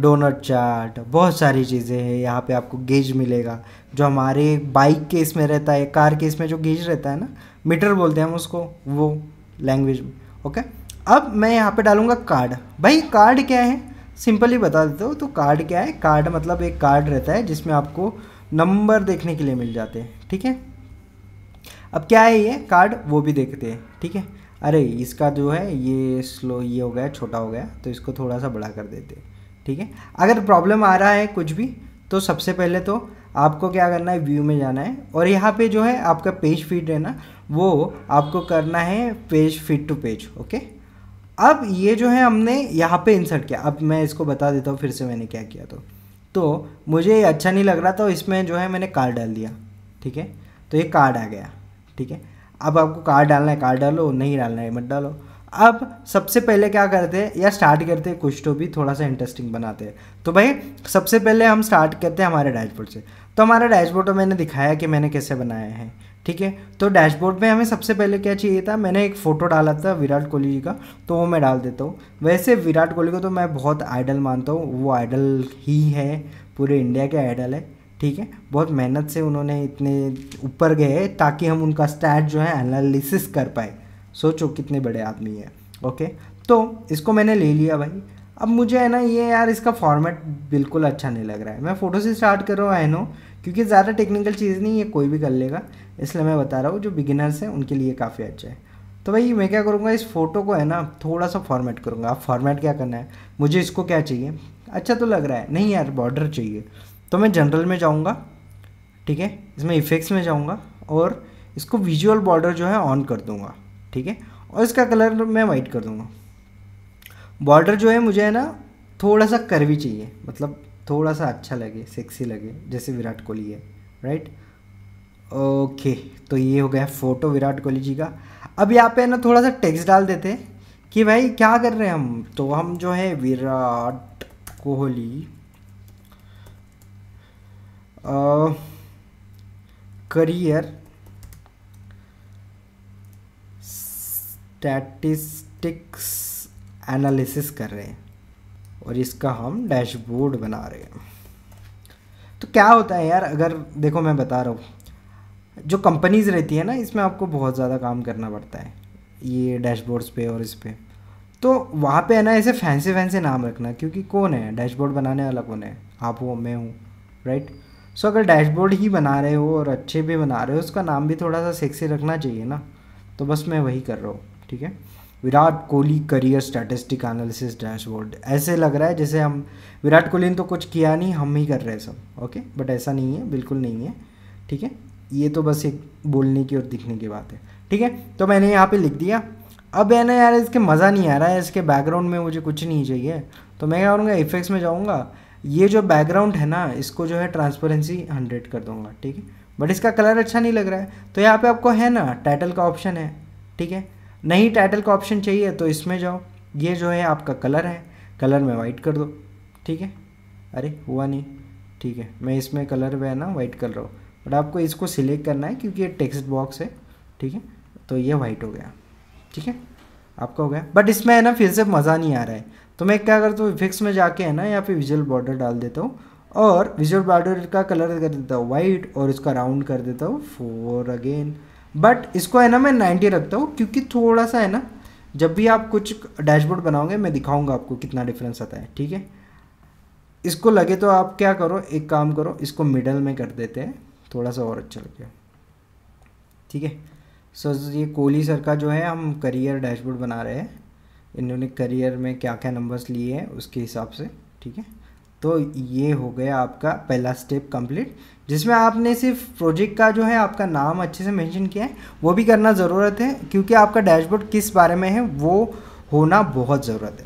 donut chart, बहुत सारी चीज़ें हैं। यहाँ पे आपको गेज मिलेगा, जो हमारे बाइक केस में रहता है, कार केस में जो गेज रहता है ना, मीटर बोलते हैं हम उसको, वो लैंग्वेज में, ओके। अब मैं यहाँ पे डालूँगा कार्ड। भाई कार्ड क्या है, सिंपली बता देता हूँ। तो कार्ड क्या है, कार्ड मतलब एक कार्ड रहता है जिसमें आपको नंबर देखने के लिए मिल जाते हैं, ठीक है। अब क्या है ये कार्ड, वो भी देखते हैं, ठीक है। अरे इसका जो है ये स्लो, ये हो गया छोटा हो गया, तो इसको थोड़ा सा बड़ा कर देते हैं, ठीक है। अगर प्रॉब्लम आ रहा है कुछ भी, तो सबसे पहले तो आपको क्या करना है, व्यू में जाना है, और यहाँ पे जो है आपका पेज फीड है ना, वो आपको करना है page fit to page, okay. अब ये जो है हमने यहाँ पे इंसर्ट किया। अब मैं इसको बता देता हूँ फिर से मैंने क्या किया। तो मुझे अच्छा नहीं लग रहा था, इसमें जो है मैंने कार्ड डाल दिया, ठीक है। तो ये कार्ड आ गया, ठीक है। अब आपको कार्ड डालना है, कार्ड डालो, नहीं डालना है मत डालो। अब सबसे पहले क्या करते हैं, या स्टार्ट करते हैं कुछ तो भी थोड़ा सा इंटरेस्टिंग बनाते हैं। तो भाई सबसे पहले हम स्टार्ट करते हैं हमारे डैशबोर्ड से। तो हमारा डैशबोर्ड तो मैंने दिखाया कि मैंने कैसे बनाया है, ठीक है। तो डैशबोर्ड में हमें सबसे पहले क्या चाहिए था, मैंने एक फ़ोटो डाला था विराट कोहली जी का, तो वो मैं डाल देता हूँ। वैसे विराट कोहली को तो मैं बहुत आइडल मानता हूँ, वो आइडल ही है, पूरे इंडिया के आइडल है, ठीक है। बहुत मेहनत से उन्होंने इतने ऊपर गए ताकि हम उनका स्टैट जो है एनालिसिस कर पाए। सोचो कितने बड़े आदमी है, ओके। तो इसको मैंने ले लिया भाई। अब मुझे है ना ये यार इसका फॉर्मेट बिल्कुल अच्छा नहीं लग रहा है। मैं फ़ोटो से स्टार्ट कर रहा हूँ, आई नो, क्योंकि ज़्यादा टेक्निकल चीज़ नहीं, ये कोई भी कर लेगा, इसलिए मैं बता रहा हूँ जो बिगिनर्स हैं उनके लिए काफ़ी अच्छा है। तो भाई मैं क्या करूँगा, इस फोटो को है ना थोड़ा सा फॉर्मेट करूँगा। आप फॉर्मेट क्या करना है, मुझे इसको क्या चाहिए, अच्छा तो लग रहा है, नहीं यार बॉर्डर चाहिए। तो मैं जनरल में जाऊँगा, ठीक है, इसमें इफ़ेक्ट्स में जाऊँगा, और इसको विजुअल बॉर्डर जो है ऑन कर दूँगा, ठीक है। और इसका कलर मैं वाइट कर दूंगा। बॉर्डर जो है मुझे है ना थोड़ा सा कर्वी चाहिए, मतलब थोड़ा सा अच्छा लगे, सेक्सी लगे, जैसे विराट कोहली है, राइट, ओके। तो ये हो गया फ़ोटो विराट कोहली जी का। अब यहाँ पे ना थोड़ा सा टेक्स्ट डाल देते हैं कि भाई क्या कर रहे हैं हम, तो हम जो है Virat Kohli career statistics analysis कर रहे हैं, और इसका हम डैशबोर्ड बना रहे हैं। तो क्या होता है यार, अगर देखो मैं बता रहा हूँ, जो कंपनीज रहती है ना, इसमें आपको बहुत ज़्यादा काम करना पड़ता है ये डैशबोर्ड्स पे और इस पर। तो वहाँ पे है ना ऐसे फैंसी फैंसी नाम रखना, क्योंकि कौन है डैशबोर्ड बनाने वाला, कौन है, आप हो, मैं हूँ, राइट। सो अगर डैशबोर्ड ही बना रहे हो और अच्छे भी बना रहे हो, उसका नाम भी थोड़ा सा सेक्सी रखना चाहिए ना। तो बस मैं वही कर रहा हूँ। ठीक है, Virat Kohli career statistic analysis dashboard. ऐसे लग रहा है जैसे हम, विराट कोहली ने तो कुछ किया नहीं, हम ही कर रहे हैं सब, ओके, बट ऐसा नहीं है, बिल्कुल नहीं है, ठीक है। ये तो बस एक बोलने की और दिखने की बात है, ठीक है। तो मैंने यहाँ पे लिख दिया। अब है ना यार, इसके मज़ा नहीं आ रहा है, इसके बैकग्राउंड में मुझे कुछ नहीं चाहिए, तो मैं क्या करूँगा, इफेक्ट्स में जाऊँगा, ये जो बैकग्राउंड है ना इसको जो है ट्रांसपेरेंसी 100 कर दूँगा, ठीक है। बट इसका कलर अच्छा नहीं लग रहा है, तो यहाँ पे आपको है ना टाइटल का ऑप्शन है, ठीक है, नहीं टाइटल का ऑप्शन चाहिए तो इसमें जाओ, ये जो है आपका कलर है, कलर में वाइट कर दो, ठीक है। अरे हुआ नहीं, ठीक है, मैं इसमें कलर में है ना वाइट कर रहा हूँ, बट आपको इसको सिलेक्ट करना है क्योंकि ये टेक्स्ट बॉक्स है, ठीक है, तो ये वाइट हो गया, ठीक है, आपका हो गया। बट इसमें है ना फिर से मज़ा नहीं आ रहा है, तो मैं क्या करता हूँ, इफेक्ट्स में जाके है ना यहाँ पे विजुअल बॉर्डर डाल देता हूँ और विजुअल बॉर्डर का कलर कर देता हूँ वाइट और इसका राउंड कर देता हूँ 4 अगेन। बट इसको है ना मैं 90 रखता हूँ क्योंकि थोड़ा सा है ना, जब भी आप कुछ डैशबोर्ड बनाओगे मैं दिखाऊंगा आपको कितना डिफरेंस आता है, ठीक है। इसको लगे तो आप क्या करो, एक काम करो, इसको मिडल में कर देते हैं, थोड़ा सा और अच्छा लगेगा, ठीक है। सो ये कोहली सर का जो है हम करियर डैशबोर्ड बना रहे हैं, इन्होंने करियर में क्या क्या नंबर्स लिए हैं उसके हिसाब से, ठीक है। तो ये हो गया आपका पहला स्टेप कंप्लीट, जिसमें आपने सिर्फ प्रोजेक्ट का जो है आपका नाम अच्छे से मेंशन किया है, वो भी करना ज़रूरत है क्योंकि आपका डैशबोर्ड किस बारे में है वो होना बहुत ज़रूरत है।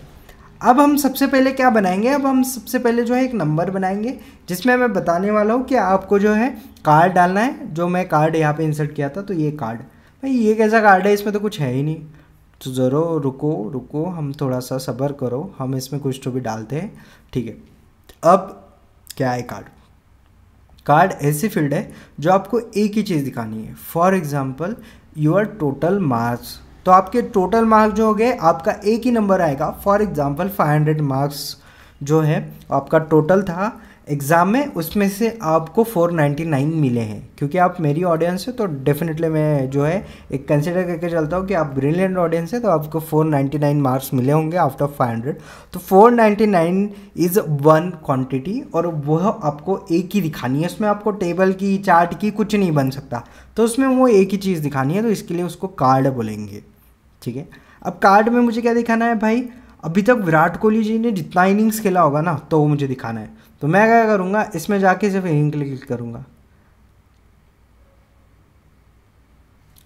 अब हम सबसे पहले क्या बनाएंगे, अब हम सबसे पहले जो है एक नंबर बनाएंगे जिसमें मैं बताने वाला हूँ कि आपको जो है कार्ड डालना है। जो मैं कार्ड यहाँ पर इंसर्ट किया था, तो ये कार्ड, भाई ये कैसा कार्ड है, इसमें तो कुछ है ही नहीं। तो ज़रूर रुको, हम थोड़ा सा सब्र करो, हम इसमें कुछ तो भी डालते हैं, ठीक है। अब क्या है कार्ड, कार्ड ऐसी फील्ड है जो आपको एक ही चीज़ दिखानी है, for example your total marks. तो आपके टोटल मार्क्स जो हो गए, आपका एक ही नंबर आएगा, फॉर एग्जाम्पल 500 मार्क्स जो है आपका टोटल था एग्ज़ाम में, उसमें से आपको 499 मिले हैं। क्योंकि आप मेरी ऑडियंस है तो डेफिनेटली मैं जो है एक कंसिडर करके चलता हूँ कि आप ब्रिलियंट ऑडियंस है, तो आपको 499 मार्क्स मिले होंगे आफ्टर 500। तो 499 इज़ वन क्वांटिटी और वह आपको एक ही दिखानी है, उसमें आपको टेबल की, चार्ट की कुछ नहीं बन सकता, तो उसमें वो एक ही चीज़ दिखानी है, तो इसके लिए उसको कार्ड बोलेंगे, ठीक है। अब कार्ड में मुझे क्या दिखाना है, भाई अभी तक विराट कोहली जी ने जितना इनिंग्स खेला होगा ना, तो वो मुझे दिखाना है। तो मैं क्या करूँगा, इसमें जाके सिर्फ इनिंग क्लिक करूँगा,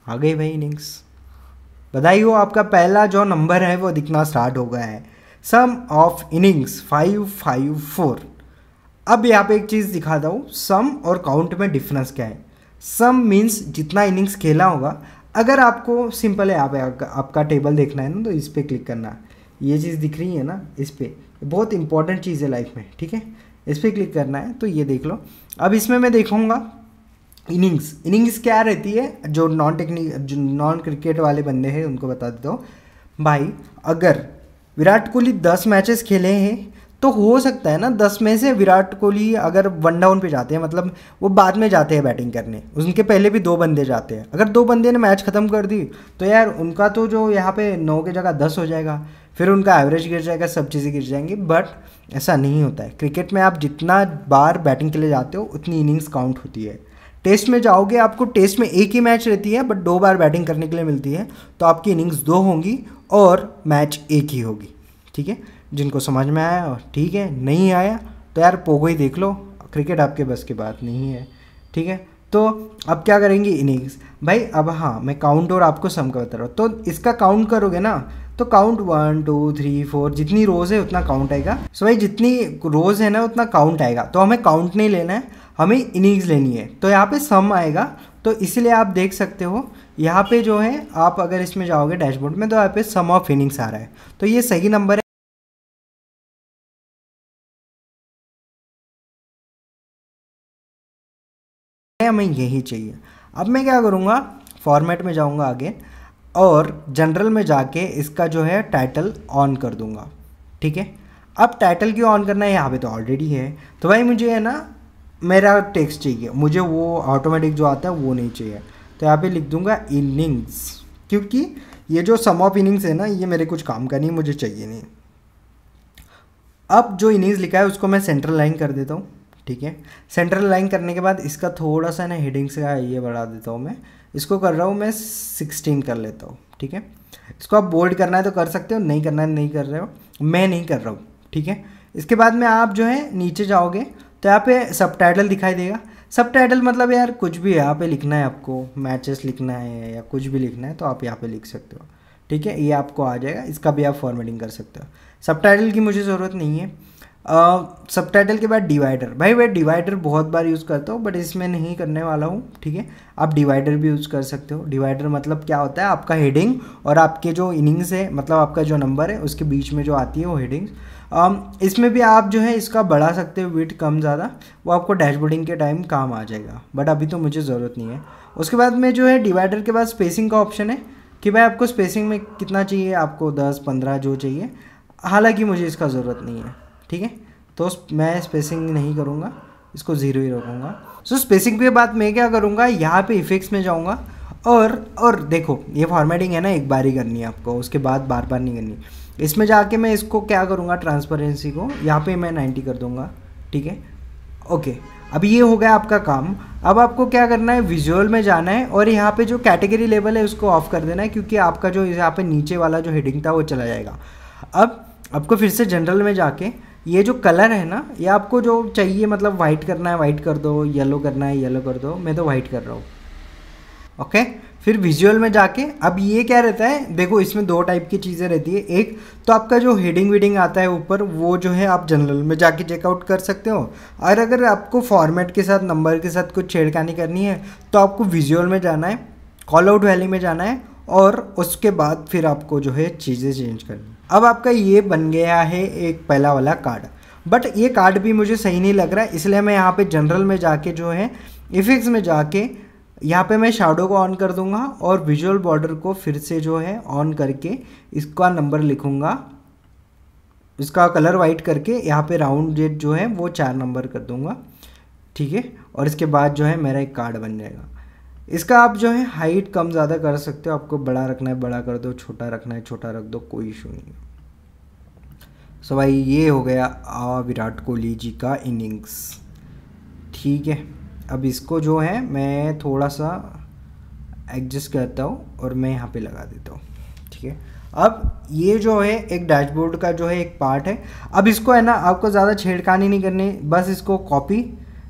आ गई भाई इनिंग्स। बधाई हो, आपका पहला जो नंबर है वो दिखना स्टार्ट हो गया है, सम ऑफ इनिंग्स 554। अब यहाँ पे एक चीज़ दिखाता हूँ, सम और काउंट में डिफरेंस क्या है। सम मीन्स जितना इनिंग्स खेला होगा। अगर आपको सिंपल है, आपका टेबल देखना है ना, तो इस पर क्लिक करना है, ये चीज़ दिख रही है ना, इस पर बहुत इंपॉर्टेंट चीज़ है लाइफ में, ठीक है, इस पर क्लिक करना है, तो ये देख लो। अब इसमें मैं देखूँगा इनिंग्स क्या रहती है, जो नॉन क्रिकेट वाले बंदे हैं उनको बता देता हूँ, भाई अगर विराट कोहली 10 मैचेस खेले हैं तो हो सकता है ना 10 में से विराट कोहली अगर 1 डाउन पे जाते हैं, मतलब वो बाद में जाते हैं बैटिंग करने, उनके पहले भी 2 बंदे जाते हैं, अगर 2 बंदे ने मैच ख़त्म कर दी तो यार उनका तो जो यहाँ पे 9 की जगह 10 हो जाएगा, फिर उनका एवरेज गिर जाएगा, सब चीज़ें गिर जाएंगी। बट ऐसा नहीं होता है, क्रिकेट में आप जितना बार बैटिंग के लिए जाते हो उतनी इनिंग्स काउंट होती है। टेस्ट में जाओगे, आपको टेस्ट में एक ही मैच रहती है, बट 2 बार बैटिंग करने के लिए मिलती है, तो आपकी इनिंग्स 2 होंगी और मैच एक ही होगी, ठीक है। जिनको समझ में आया और ठीक है, नहीं आया तो यार पोगो ही देख लो, क्रिकेट आपके बस की बात नहीं है, ठीक है। तो अब क्या करेंगे, इनिंग्स, भाई अब हाँ मैं काउंट और आपको सम का बता रहा हूँ, तो इसका काउंट करोगे ना, तो काउंट 1 2 3 4 जितनी रोज़ है उतना काउंट आएगा। सो भाई जितनी रोज़ है ना उतना काउंट आएगा, तो हमें काउंट नहीं लेना है, हमें इनिंग्स लेनी है, तो यहाँ पे सम आएगा। तो इसलिए आप देख सकते हो यहाँ पे जो है, आप अगर इसमें जाओगे डैशबोर्ड में तो यहाँ पे सम ऑफ इनिंग्स आ रहा है, तो ये सही नंबर है। हमें यही चाहिए। अब मैं क्या करूँगा, फॉर्मेट में जाऊँगा आगे और जनरल में जाके इसका जो है टाइटल ऑन कर दूँगा, ठीक है। अब टाइटल क्यों ऑन करना है, यहाँ पे तो ऑलरेडी है, तो भाई मुझे है ना मेरा टेक्स्ट चाहिए, मुझे वो ऑटोमेटिक जो आता है वो नहीं चाहिए, तो यहाँ पे लिख दूँगा इनिंग्स, क्योंकि ये जो सम ऑफ इनिंग्स है ना ये मेरे कुछ काम का नहीं, मुझे चाहिए नहीं। अब जो इनिंग्स लिखा है उसको मैं सेंट्रल लाइन कर देता हूँ, ठीक है। सेंट्रल लाइन करने के बाद इसका थोड़ा सा ना हेडिंग्स का ये बढ़ा देता हूँ मैं, इसको कर रहा हूँ मैं 16 कर लेता हूँ, ठीक है। इसको आप बोल्ड करना है तो कर सकते हो, नहीं करना है नहीं कर रहे हो, मैं नहीं कर रहा हूँ, ठीक है। इसके बाद में आप जो है नीचे जाओगे तो यहाँ पे सबटाइटल दिखाई देगा। सबटाइटल मतलब यार कुछ भी यहाँ पे लिखना है आपको, मैचेस लिखना है या कुछ भी लिखना है तो आप यहाँ पे लिख सकते हो, ठीक है। ये आपको आ जाएगा, इसका भी आप फॉर्मेटिंग कर सकते हो। सबटाइटल की मुझे ज़रूरत नहीं है। सबटाइटल के बाद डिवाइडर, भाई मैं डिवाइडर बहुत बार यूज़ करता हूँ बट इसमें नहीं करने वाला हूँ, ठीक है। आप डिवाइडर भी यूज़ कर सकते हो। डिवाइडर मतलब क्या होता है, आपका हेडिंग और आपके जो इनिंग्स है, मतलब आपका जो नंबर है उसके बीच में जो आती है वो हेडिंग्स। इसमें भी आप जो है इसका बढ़ा सकते हो विड्थ कम ज़्यादा, वो आपको डैशबोर्डिंग के टाइम काम आ जाएगा बट अभी तो मुझे ज़रूरत नहीं है। उसके बाद में जो है डिवाइडर के बाद स्पेसिंग का ऑप्शन है कि भाई आपको स्पेसिंग में कितना चाहिए, आपको 10, 15 जो चाहिए, हालांकि मुझे इसका ज़रूरत नहीं है, ठीक है। तो मैं स्पेसिंग नहीं करूँगा, इसको 0 ही रखूँगा। सो स्पेसिंग के बाद मैं क्या करूँगा, यहाँ पे इफेक्ट्स में जाऊँगा और देखो ये फॉर्मेटिंग है ना, एक बार ही करनी है आपको, उसके बाद बार बार नहीं करनी। इसमें जाके मैं इसको क्या करूँगा, ट्रांसपेरेंसी को यहाँ पे मैं 90 कर दूँगा, ठीक है। ओके, अब ये हो गया आपका काम। अब आपको क्या करना है, विजुअल में जाना है और यहाँ पे जो कैटेगरी लेवल है उसको ऑफ कर देना है, क्योंकि आपका जो यहाँ पे नीचे वाला जो हेडिंग था वो चला जाएगा। अब आपको फिर से जनरल में जाके ये जो कलर है ना, ये आपको जो चाहिए, मतलब वाइट करना है वाइट कर दो, येलो करना है येलो कर दो, मैं तो वाइट कर रहा हूँ। ओके, फिर विजुअल में जाके अब ये क्या रहता है, देखो इसमें 2 टाइप की चीज़ें रहती है। एक तो आपका जो हेडिंग वीडिंग आता है ऊपर, वो जो है आप जनरल में जाके चेकआउट कर सकते हो, और अगर आपको फॉर्मेट के साथ नंबर के साथ कुछ छेड़खानी करनी है तो आपको विजुअल में जाना है, कॉल आउट वैल्यू में जाना है और उसके बाद फिर आपको जो है चीज़ें चेंज करनी। अब आपका ये बन गया है एक पहला वाला कार्ड, बट ये कार्ड भी मुझे सही नहीं लग रहा है, इसलिए मैं यहाँ पे जनरल में जाके जो है इफेक्ट्स में जाके यहाँ पे मैं शैडो को ऑन कर दूँगा और विजुअल बॉर्डर को फिर से जो है ऑन करके इसका नंबर लिखूँगा, इसका कलर वाइट करके यहाँ पे राउंड जेट जो है वो 4 नंबर कर दूँगा, ठीक है। और इसके बाद जो है मेरा एक कार्ड बन जाएगा। इसका आप जो है हाइट कम ज़्यादा कर सकते हो, आपको बड़ा रखना है बड़ा कर दो, छोटा रखना है छोटा रख दो, कोई इशू नहीं। सो भाई ये हो गया विराट कोहली जी का इनिंग्स, ठीक है। अब इसको जो है मैं थोड़ा सा एडजस्ट करता हूँ और मैं यहाँ पे लगा देता हूँ, ठीक है। अब ये जो है एक डैशबोर्ड का जो है एक पार्ट है। अब इसको है ना आपको ज़्यादा छेड़खानी नहीं करनी, बस इसको कॉपी,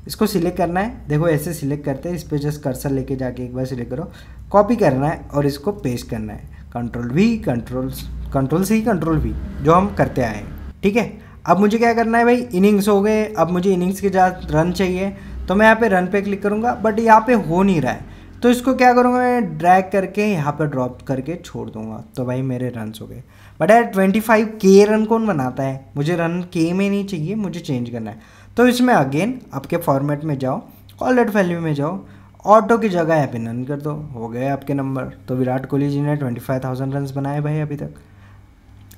इसको सिलेक्ट करना है, देखो ऐसे सिलेक्ट करते हैं, इस पर जस्ट कर्सर लेके जाके एक बार सिलेक्ट करो, कॉपी करना है और इसको पेस्ट करना है, कंट्रोल सी कंट्रोल वी जो हम करते आए हैं, ठीक है। अब मुझे क्या करना है भाई, इनिंग्स हो गए, अब मुझे इनिंग्स के साथ रन चाहिए तो मैं यहाँ पे रन पे क्लिक करूँगा, बट यहाँ पे हो नहीं रहा है तो इसको क्या करूँगा मैं, ड्रैग करके यहाँ पर ड्रॉप करके छोड़ दूँगा, तो भाई मेरे रन्स हो गए। बट यार 25K रन कौन बनाता है, मुझे रन K में नहीं चाहिए, मुझे चेंज करना है। तो इसमें अगेन आपके फॉर्मेट में जाओ, कॉल आउट वैल्यू में जाओ, ऑटो की जगह यहाँ पे नन कर दो, हो गए आपके नंबर। तो विराट कोहली जी ने 25,000 रन्स बनाए भाई अभी तक।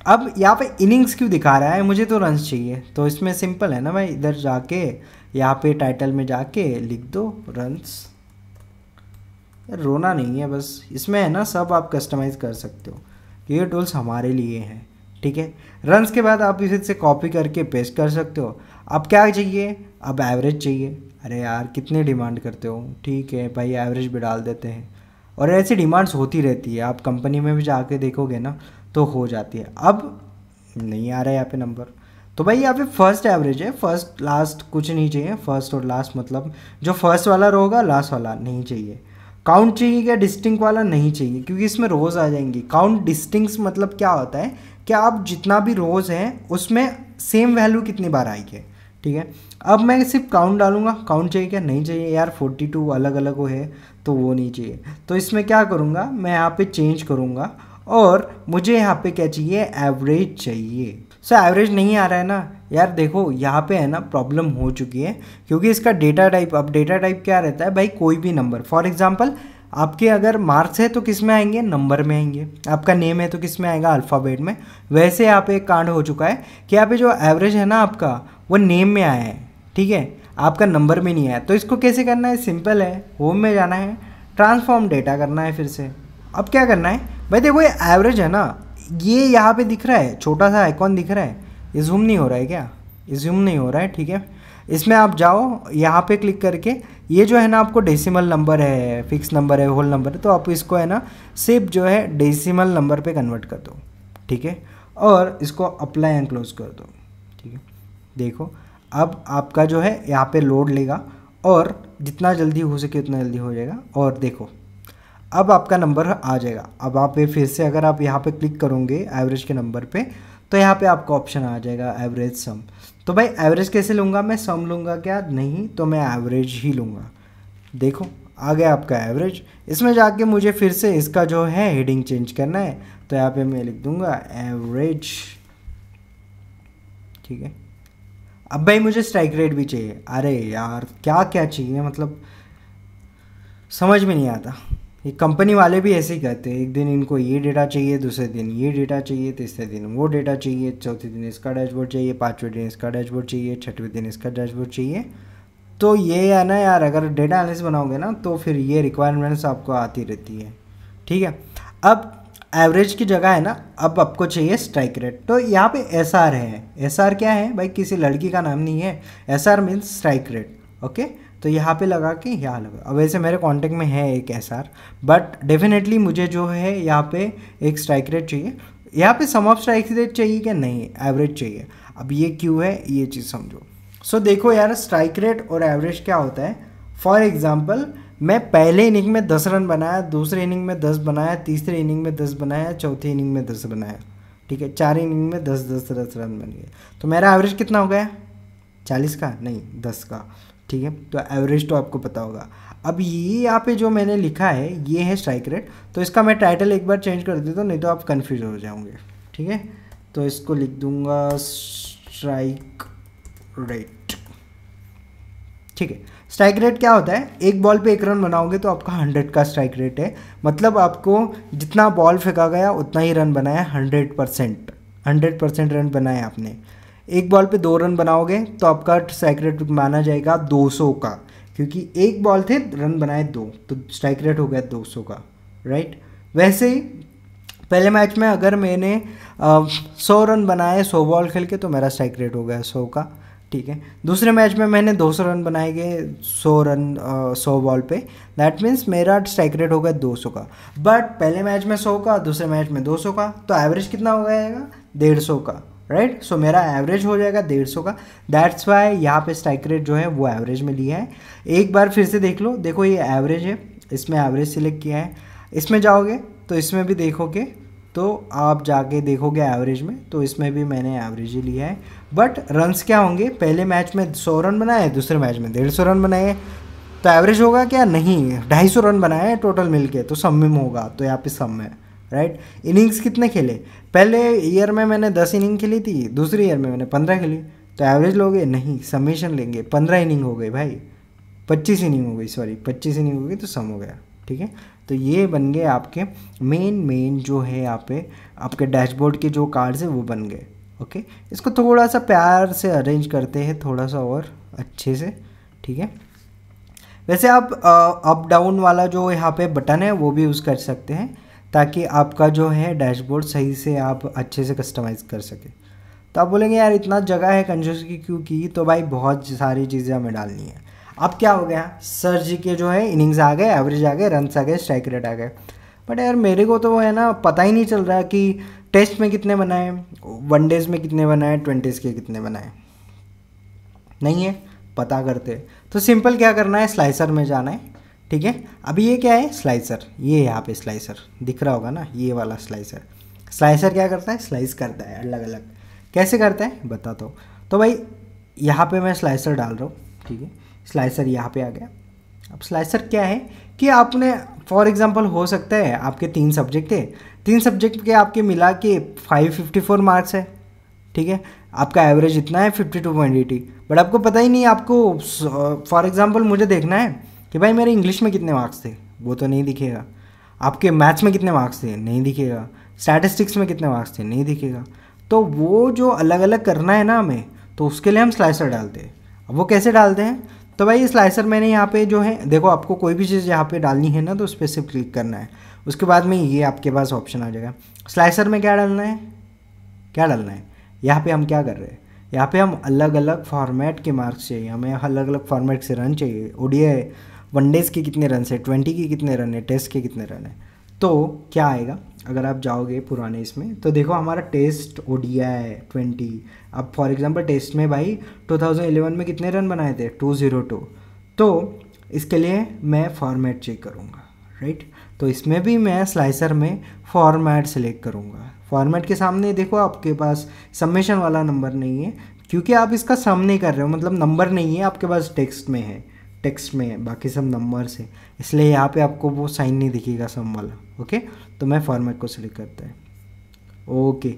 अब यहाँ पे इनिंग्स क्यों दिखा रहा है, मुझे तो रन्स चाहिए, तो इसमें सिंपल है ना भाई, इधर जाके यहाँ पे टाइटल में जाके लिख दो रन्स, रोना नहीं है, बस इसमें है ना सब आप कस्टमाइज़ कर सकते हो, ये टूल्स हमारे लिए हैं, ठीक है। रन्स के बाद आप इसे कॉपी करके पेस्ट कर सकते हो। अब क्या चाहिए, अब एवरेज चाहिए, अरे यार कितने डिमांड करते हो, ठीक है भाई एवरेज भी डाल देते हैं, और ऐसी डिमांड्स होती रहती है, आप कंपनी में भी जाके देखोगे ना तो हो जाती है। अब नहीं आ रहा है यहाँ पे नंबर, तो भाई यहाँ पे फर्स्ट एवरेज है, फर्स्ट लास्ट कुछ नहीं चाहिए, फर्स्ट और लास्ट मतलब जो फर्स्ट वाला होगा लास्ट वाला नहीं चाहिए। काउंट चाहिए क्या, डिस्टिंक्ट वाला नहीं चाहिए क्योंकि इसमें रोज़ आ जाएंगी। काउंट डिस्टिंक्ट मतलब क्या होता है कि आप जितना भी रोज़ हैं उसमें सेम वैल्यू कितनी बार आई है, ठीक है। अब मैं सिर्फ काउंट डालूंगा, काउंट चाहिए क्या, नहीं चाहिए यार, 42 अलग अलग वो है तो वो नहीं चाहिए। तो इसमें क्या करूँगा मैं, यहाँ पे चेंज करूँगा और मुझे यहाँ पे क्या चाहिए, एवरेज चाहिए। सो एवरेज नहीं आ रहा है ना यार, देखो यहाँ पे है ना प्रॉब्लम हो चुकी है, क्योंकि इसका डेटा टाइप, अब डेटा टाइप क्या रहता है भाई, कोई भी नंबर, फॉर एग्जांपल आपके अगर मार्क्स है तो किस में आएंगे, नंबर में आएंगे, आपका नेम है तो किस में आएगा, अल्फ़ाबेट में। वैसे यहाँ पे एक कांड हो चुका है कि यहाँ पे जो एवरेज है ना आपका वो नेम में आया है, ठीक है, आपका नंबर में नहीं आया। तो इसको कैसे करना है, सिंपल है, होम में जाना है, ट्रांसफॉर्म डेटा करना है फिर से। अब क्या करना है भाई, देखो ये एवरेज है ना, ये यहाँ पे दिख रहा है, छोटा सा आइकॉन दिख रहा है, ये जूम नहीं हो रहा है क्या, ये जूम नहीं हो रहा है, ठीक है। इसमें आप जाओ, यहाँ पे क्लिक करके ये जो है ना आपको डेसिमल नंबर है, फिक्स नंबर है, होल नंबर है, तो आप इसको है ना सिर्फ जो है डेसिमल नंबर पे कन्वर्ट कर दो, ठीक है, और इसको अप्लाई एंड क्लोज कर दो, ठीक है। देखो अब आपका जो है यहाँ पे लोड लेगा और जितना जल्दी हो सके उतना जल्दी हो जाएगा, और देखो अब आपका नंबर आ जाएगा। अब आप फिर से अगर आप यहाँ पे क्लिक करोगे एवरेज के नंबर पे, तो यहाँ पे आपका ऑप्शन आ जाएगा एवरेज सम। तो भाई एवरेज कैसे लूँगा, मैं सम लूँगा क्या, नहीं, तो मैं एवरेज ही लूँगा। देखो आ गया आपका एवरेज। इसमें जाके मुझे फिर से इसका जो है हेडिंग चेंज करना है, तो यहाँ पे मैं लिख दूँगा एवरेज, ठीक है। अब भाई मुझे स्ट्राइक रेट भी चाहिए। अरे यार क्या क्या चाहिए, मतलब समझ में नहीं आता। ये कंपनी वाले भी ऐसे ही करते हैं, एक दिन इनको ये डेटा चाहिए, दूसरे दिन ये डेटा चाहिए, तीसरे दिन वो डेटा चाहिए, चौथे दिन इसका डैशबोर्ड चाहिए, पाँचवें दिन इसका डैशबोर्ड चाहिए, छठवें दिन इसका डैशबोर्ड चाहिए। तो ये है ना यार, अगर डेटा एनालिस्ट बनाओगे ना तो फिर ये रिक्वायरमेंट्स आपको आती रहती है, ठीक है। अब एवरेज की जगह है ना, अब आपको चाहिए स्ट्राइक रेट, तो यहाँ पे एसआर है। एसआर क्या है भाई, किसी लड़की का नाम नहीं है, SR means strike rate, okay. तो यहाँ पे लगा के यहाँ लगा। अब वैसे मेरे कांटेक्ट में है एक एसआर, बट डेफिनेटली मुझे जो है यहाँ पे एक स्ट्राइक रेट चाहिए। यहाँ पे सम ऑफ स्ट्राइक रेट चाहिए क्या, नहीं, एवरेज चाहिए। अब ये क्यों है ये चीज़ समझो। सो देखो यार, स्ट्राइक रेट और एवरेज क्या होता है। फॉर एग्जाम्पल, मैं पहले इनिंग में 10 रन बनाया, दूसरे इनिंग में 10 बनाया, तीसरे इनिंग में 10 बनाया, चौथी इनिंग में 10 बनाया, ठीक है। चार इनिंग में 10-10 रन बन गए, तो मेरा एवरेज कितना हो गया, 40 का नहीं 10 का, ठीक है। तो एवरेज तो आपको पता होगा। अब ये यहाँ पे जो मैंने लिखा है ये है स्ट्राइक रेट, तो इसका मैं टाइटल एक बार चेंज कर देता हूँ, नहीं तो आप कन्फ्यूज हो जाओगे, ठीक है। तो इसको लिख दूँगा स्ट्राइक रेट, ठीक है। स्ट्राइक रेट क्या होता है, एक बॉल पे 1 रन बनाओगे तो आपका 100 का स्ट्राइक रेट है, मतलब आपको जितना बॉल फेंका गया उतना ही रन बनाया, 100% रन बनाए आपने। एक बॉल पे 2 रन बनाओगे तो आपका स्ट्राइक रेट माना जाएगा 200 का, क्योंकि एक बॉल थे, रन बनाए 2, तो स्ट्राइक रेट हो गया 200 का, राइट। वैसे ही पहले मैच में अगर मैंने 100 रन बनाए 100 बॉल खेल के, तो मेरा स्ट्राइक रेट हो गया 100 का, ठीक है। दूसरे मैच में मैंने 200 रन बनाए गए 100 बॉल पे, दैट मीन्स मेरा स्ट्राइक रेट हो गया 200 का। बट पहले मैच में 100 का, दूसरे मैच में 200 का, तो एवरेज कितना हो जाएगा, 150 का, राइट। सो मेरा एवरेज हो जाएगा 150 का। दैट्स वाई यहाँ पे स्ट्राइक रेट जो है वो एवरेज में लिया है। एक बार फिर से देख लो, देखो ये एवरेज है, इसमें एवरेज सिलेक्ट किया है। इसमें जाओगे तो इसमें भी देखोगे, तो आप जाके देखोगे एवरेज में, तो इसमें भी मैंने एवरेज ही लिया है। बट रन्स क्या होंगे, पहले मैच में 100 रन बनाए, दूसरे मैच में 150 रन बनाए, तो एवरेज होगा क्या, नहीं, 250 रन बनाए टोटल मिलके, तो सम में होगा, तो यहाँ पे सम में, राइट। इनिंग्स कितने खेले, पहले ईयर में मैंने 10 इनिंग खेली थी, दूसरे ईयर में मैंने 15 खेली, तो एवरेज लोगे, नहीं, समेशन लेंगे। 15 इनिंग हो गई भाई, 25 इनिंग हो गई, सॉरी 25 इनिंग हो गई, तो सम हो गया, ठीक है। तो ये बन गए आपके मेन जो है यहाँ पे आपके डैशबोर्ड के जो कार्ड्स हैं वो बन गए, ओके। इसको थोड़ा सा प्यार से अरेंज करते हैं, थोड़ा सा और अच्छे से, ठीक है। वैसे आप अप डाउन वाला जो यहाँ पे बटन है वो भी यूज़ कर सकते हैं, ताकि आपका जो है डैशबोर्ड सही से आप अच्छे से कस्टमाइज़ कर सके। तो आप बोलेंगे यार इतना जगह है कंजूस की क्यों की, तो भाई बहुत सारी चीज़ें हमें डालनी है। अब क्या हो गया, सर जी के जो है इनिंग्स आ गए, एवरेज आ गए, रन्स आ गए, स्ट्राइक रेट आ गए, बट यार मेरे को तो वो है ना पता ही नहीं चल रहा कि टेस्ट में कितने बनाए, वनडेज़ में कितने बनाए, ट्वेंटीज़ के कितने बनाए, नहीं है पता करते। तो सिंपल क्या करना है, स्लाइसर में जाना है, ठीक है। अभी ये क्या है, स्लाइसर, ये यहाँ पे स्लाइसर दिख रहा होगा ना, ये वाला स्लाइसर। स्लाइसर क्या करता है, स्लाइस करता है अलग अलग, कैसे करता है बताता हूँ। तो भाई यहाँ पर मैं स्लाइसर डाल रहा हूँ, ठीक है, स्लाइसर यहाँ पे आ गया। अब स्लाइसर क्या है कि आपने फॉर एग्जांपल हो सकता है आपके 3 सब्जेक्ट थे, 3 सब्जेक्ट के आपके मिला के 554 मार्क्स है, ठीक है। आपका एवरेज इतना है 52.80, बट आपको पता ही नहीं। आपको फॉर एग्जांपल मुझे देखना है कि भाई मेरे इंग्लिश में कितने मार्क्स थे, वो तो नहीं दिखेगा। आपके मैथ्स में कितने मार्क्स थे, नहीं दिखेगा। स्टैटिस्टिक्स में कितने मार्क्स थे, नहीं दिखेगा। तो वो जो अलग अलग करना है ना हमें, तो उसके लिए हम स्लाइसर डालते हैं। अब वो कैसे डालते हैं, तो भाई स्लाइसर मैंने यहाँ पे जो है देखो, आपको कोई भी चीज़ यहाँ पे डालनी है ना तो उस पर सिर्फ क्लिक करना है। उसके बाद में ये आपके पास ऑप्शन आ जाएगा, स्लाइसर में क्या डालना है, क्या डालना है। यहाँ पे हम क्या कर रहे हैं, यहाँ पे हम अलग अलग फॉर्मेट के मार्क्स चाहिए, हमें अलग अलग फॉर्मेट से रन चाहिए। ओडीआई वनडेज़ के कितने रन है, 20 के कितने रन है, टेस्ट के कितने रन है। तो क्या आएगा अगर आप जाओगे पुराने इसमें तो देखो हमारा टेस्ट ओडीआई 20। अब फॉर एग्जांपल टेस्ट में भाई 2011 में कितने रन बनाए थे, 202। तो इसके लिए मैं फॉर्मेट चेक करूँगा राइट। तो इसमें भी मैं स्लाइसर में फॉर्मेट सेलेक्ट करूँगा। फॉर्मेट के सामने देखो आपके पास समेशन वाला नंबर नहीं है क्योंकि आप इसका सम नहीं कर रहे हो, मतलब नंबर नहीं है आपके पास, टेक्स्ट में है, टेक्स्ट में है, बाकी सब नंबर से, इसलिए यहाँ पे आपको वो साइन नहीं दिखेगा सम वाला। ओके तो मैं फॉर्मेट को सिलेक्ट करता है। ओके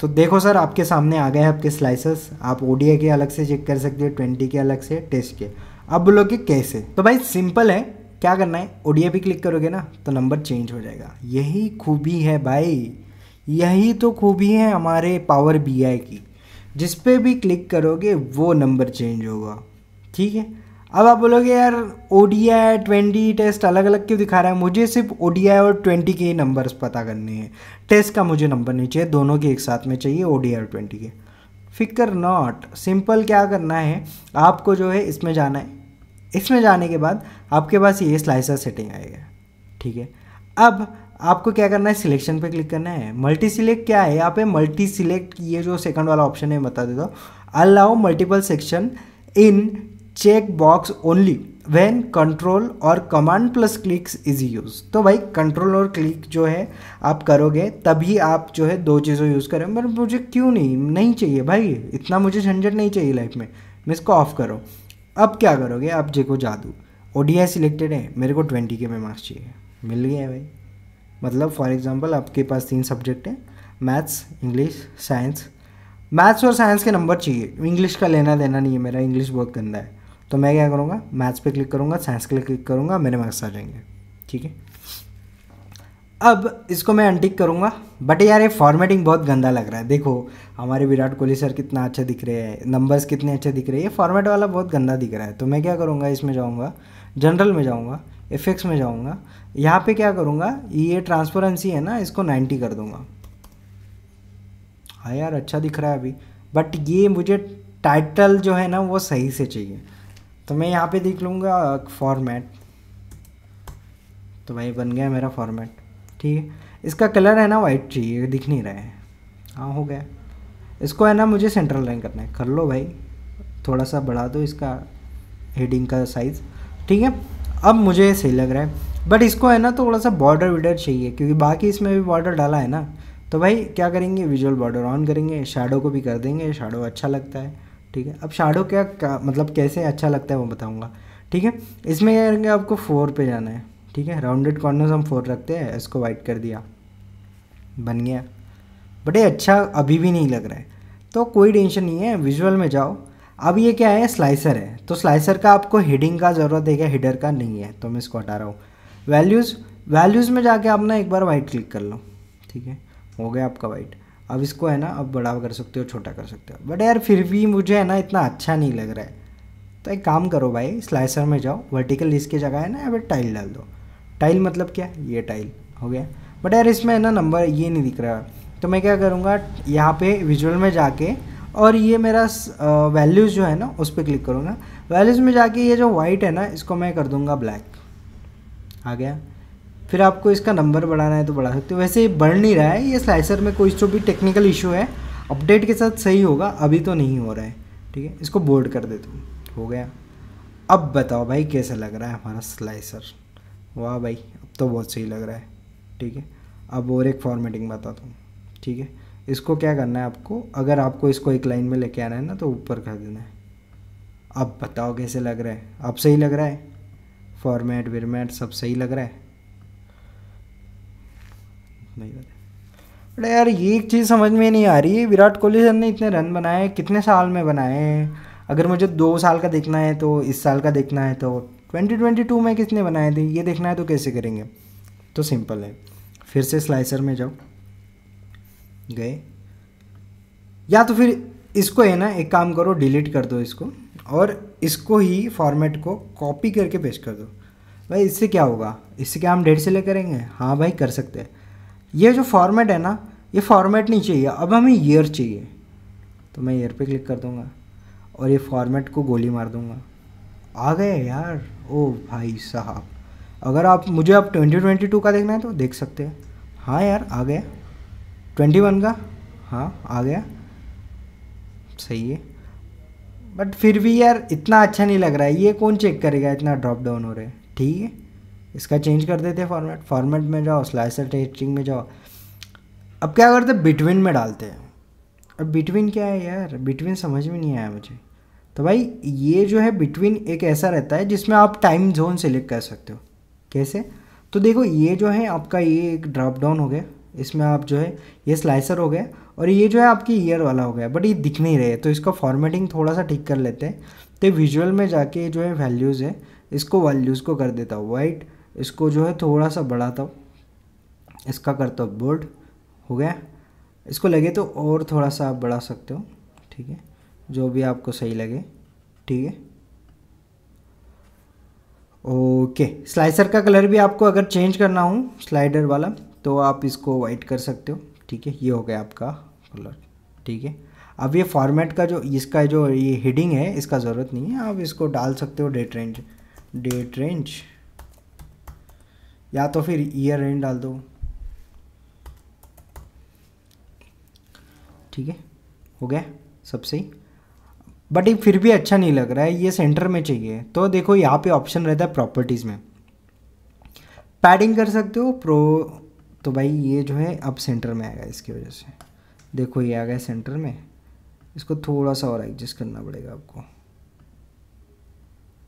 तो देखो सर आपके सामने आ गए आपके स्लाइसेस। आप ओडीआई के अलग से चेक कर सकते हो, 20 के अलग से, टेस्ट के। अब बोलोगे कैसे, तो भाई सिंपल है, क्या करना है ओडीआई पे क्लिक करोगे ना तो नंबर चेंज हो जाएगा। यही खूबी है भाई, यही तो खूबी है हमारे पावर बीआई की, जिस पे भी क्लिक करोगे वो नंबर चेंज होगा। ठीक है अब आप बोलोगे यार ओडीआई 20 टेस्ट अलग अलग क्यों दिखा रहा है, मुझे सिर्फ ओडीआई और 20 के ही नंबर्स पता करने हैं, टेस्ट का मुझे नंबर नहीं चाहिए, दोनों के एक साथ में चाहिए ओडीआई और 20 के। फिकर नॉट, सिंपल क्या करना है आपको जो है इसमें जाना है, इसमें जाने के बाद आपके पास ये स्लाइसर सेटिंग आएगा। ठीक है अब आपको क्या करना है, सिलेक्शन पे क्लिक करना है। मल्टी सिलेक्ट क्या है, यहाँ पे मल्टी सिलेक्ट ये जो सेकंड वाला ऑप्शन है बता देता हूँ, allow multiple section in check box only when control और command plus clicks is use. तो भाई कंट्रोल और क्लिक जो है आप करोगे तभी आप जो है दो चीज़ों यूज़ करें, पर मुझे क्यों नहीं चाहिए भाई, इतना मुझे झंझट नहीं चाहिए लाइफ में, मैं इसको ऑफ करो। अब क्या करोगे आप, देखो जादू, ओडीआई सिलेक्टेड है, मेरे को 20 के में मार्क्स चाहिए, मिल गया है भाई। मतलब फॉर एग्जांपल आपके पास 3 सब्जेक्ट हैं, मैथ्स इंग्लिश साइंस, मैथ्स और साइंस के नंबर चाहिए, इंग्लिश का लेना देना नहीं है मेरा, इंग्लिश बहुत गंदा है। तो मैं क्या करूँगा, मैथ्स पे क्लिक करूँगा, साइंस पे क्लिक करूँगा, मेरे मार्क्स आ जाएंगे। ठीक है अब इसको मैं अनटिक करूँगा, बट यार ये फॉर्मेटिंग बहुत गंदा लग रहा है। देखो हमारे विराट कोहली सर कितना अच्छा दिख रहे हैं, नंबर्स कितने अच्छे दिख रहे हैं, ये फॉर्मेट वाला बहुत गंदा दिख रहा है। तो मैं क्या करूँगा, इसमें जाऊँगा, जनरल में जाऊँगा, एफएक्स में जाऊँगा, यहाँ पे क्या करूँगा, ये ट्रांसपेरेंसी है ना इसको 90 कर दूँगा। हाँ यार अच्छा दिख रहा है अभी, बट ये मुझे टाइटल जो है ना वो सही से चाहिए। तो मैं यहाँ पे देख लूँगा फॉर्मेट, तो भाई बन गया मेरा फॉर्मेट। ठीक है इसका कलर है ना वाइट चाहिए, दिख नहीं रहा है। हाँ हो गया, इसको है ना मुझे सेंट्रल लाइन करना है, कर लो भाई थोड़ा सा बढ़ा दो इसका हेडिंग का साइज़। ठीक है अब मुझे सही लग रहा है, बट इसको है ना थोड़ा सा बॉर्डर विडर चाहिए क्योंकि बाकी इसमें भी बॉर्डर डाला है ना। तो भाई क्या करेंगे, विजुअल बॉर्डर ऑन करेंगे, शैडो को भी कर देंगे, शैडो अच्छा लगता है। ठीक है अब शैडो क्या मतलब कैसे अच्छा लगता है वो बताऊँगा। ठीक है इसमें क्या करेंगे, आपको 4 पे जाना है। ठीक है राउंडेड कॉर्नर्स हम 4 रखते हैं, इसको वाइट कर दिया, बन गया। बट ये अच्छा अभी भी नहीं लग रहा है, तो कोई टेंशन नहीं है, विजुअल में जाओ। अब ये क्या है, स्लाइसर है, तो स्लाइसर का आपको हेडिंग का ज़रूरत है क्या, हेडर का नहीं है, तो मैं इसको हटा रहा हूँ। वैल्यूज़, वैल्यूज़ में जाके आप ना एक बार वाइट क्लिक कर लो। ठीक है हो गया आपका वाइट। अब इसको है ना आप बड़ा कर सकते हो, छोटा कर सकते हो, बट यार फिर भी मुझे है ना इतना अच्छा नहीं लग रहा है। तो एक काम करो भाई, स्लाइसर में जाओ, वर्टिकल इसकी जगह है ना अब टाइल डाल दो। टाइल मतलब क्या, ये टाइल हो गया, बट यार इसमें है ना नंबर ये नहीं दिख रहा। तो मैं क्या करूँगा, यहाँ पे विजुअल में जाके और ये मेरा वैल्यूज़ जो है ना उस पर क्लिक करूँगा। वैल्यूज़ में जाके ये जो वाइट है ना इसको मैं कर दूँगा ब्लैक, आ गया। फिर आपको इसका नंबर बढ़ाना है तो बढ़ा सकते हो, वैसे बढ़ नहीं रहा है। ये स्लाइसर में कोई जो भी टेक्निकल इशू है अपडेट के साथ सही होगा, अभी तो नहीं हो रहा है। ठीक है इसको बोल्ड कर देता हूँ, हो गया। अब बताओ भाई कैसा लग रहा है हमारा स्लाइसर, वाह भाई अब तो बहुत सही लग रहा है। ठीक है अब और एक फॉर्मेटिंग बताता हूँ। ठीक है इसको क्या करना है आपको, अगर आपको इसको एक लाइन में लेके आना है ना तो ऊपर कर देना है। अब बताओ कैसे लग रहा है, अब सही लग रहा है, फॉर्मेट विरमेट सब सही लग रहा है, नहीं पता। अरे यार ये एक चीज़ समझ में नहीं आ रही है, विराट कोहली सर ने इतने रन बनाए, कितने साल में बनाए हैं। अगर मुझे 2 साल का देखना है तो, इस साल का देखना है तो, 2022 में किसने बनाए थे ये देखना है तो कैसे करेंगे। तो सिंपल है, फिर से स्लाइसर में जाओ, गए, या तो फिर इसको है ना एक काम करो डिलीट कर दो इसको और इसको ही फॉर्मेट को कॉपी करके पेस्ट कर दो। भाई इससे क्या होगा, इससे क्या हम डेट सेलेक्ट करेंगे, हाँ भाई कर सकते हैं। ये जो फॉर्मेट है ना ये फॉर्मेट नहीं चाहिए, अब हमें ईयर चाहिए। तो मैं ईयर पे क्लिक कर दूँगा और ये फॉर्मेट को गोली मार दूँगा। आ गए यार, ओ भाई साहब। अगर आप मुझे अब 2022 का देखना है तो देख सकते हैं। हाँ यार आ गया। 21 का हाँ आ गया, सही है। बट फिर भी यार इतना अच्छा नहीं लग रहा है, ये कौन चेक करेगा, इतना ड्रॉप डाउन हो रहा है। ठीक है, इसका चेंज कर देते हैं। फॉर्मेट में जाओ, स्लाइसर टेस्टिंग में जाओ। अब क्या करते हैं, बिटवीन में डालते हैं। अब बिटवीन क्या है यार, बिटवीन समझ में नहीं आया मुझे। तो भाई ये जो है बिटवीन एक ऐसा रहता है जिसमें आप टाइम जोन सेलेक्ट कर सकते हो। कैसे, तो देखो ये जो है आपका ये एक ड्रॉप डाउन हो गया, इसमें आप जो है ये स्लाइसर हो गया और ये जो है आपकी ईयर वाला हो गया। बट ये दिख नहीं रहे, तो इसका फॉर्मेटिंग थोड़ा सा ठीक कर लेते हैं। तो विजुअल में जाके जो है वैल्यूज़ है, इसको वैल्यूज़ को कर देता हूँ वाइट, इसको जो है थोड़ा सा बढ़ाता हूँ, इसका करता हूँ बोल्ड, हो गया। इसको लगे तो और थोड़ा सा आप बढ़ा सकते हो, ठीक है, जो भी आपको सही लगे। ठीक है, ओके। स्लाइसर का कलर भी आपको अगर चेंज करना हो, स्लाइडर वाला, तो आप इसको वाइट कर सकते हो। ठीक है, ये हो गया आपका कलर। ठीक है, अब ये फॉर्मेट का जो इसका जो ये हेडिंग है इसका ज़रूरत नहीं है, आप इसको डाल सकते हो डेट रेंज, या तो फिर ईयर एंड डाल दो। ठीक है, हो गया सब सही। बट ये फिर भी अच्छा नहीं लग रहा है, ये सेंटर में चाहिए। तो देखो यहाँ पे ऑप्शन रहता है प्रॉपर्टीज़ में, पैडिंग कर सकते हो प्रो। तो भाई ये जो है अब सेंटर में आएगा, इसकी वजह से देखो ये आ गया सेंटर में। इसको थोड़ा सा और एडजस्ट करना पड़ेगा आपको।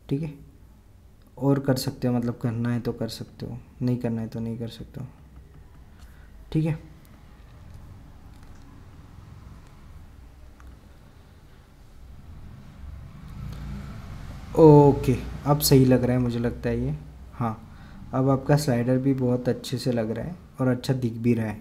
ठीक है, और कर सकते हो, मतलब करना है तो कर सकते हो, नहीं करना है तो नहीं कर सकते हो। ठीक है, ओके, अब सही लग रहा है मुझे लगता है ये। हाँ, अब आपका स्लाइडर भी बहुत अच्छे से लग रहा है और अच्छा दिख भी रहा है।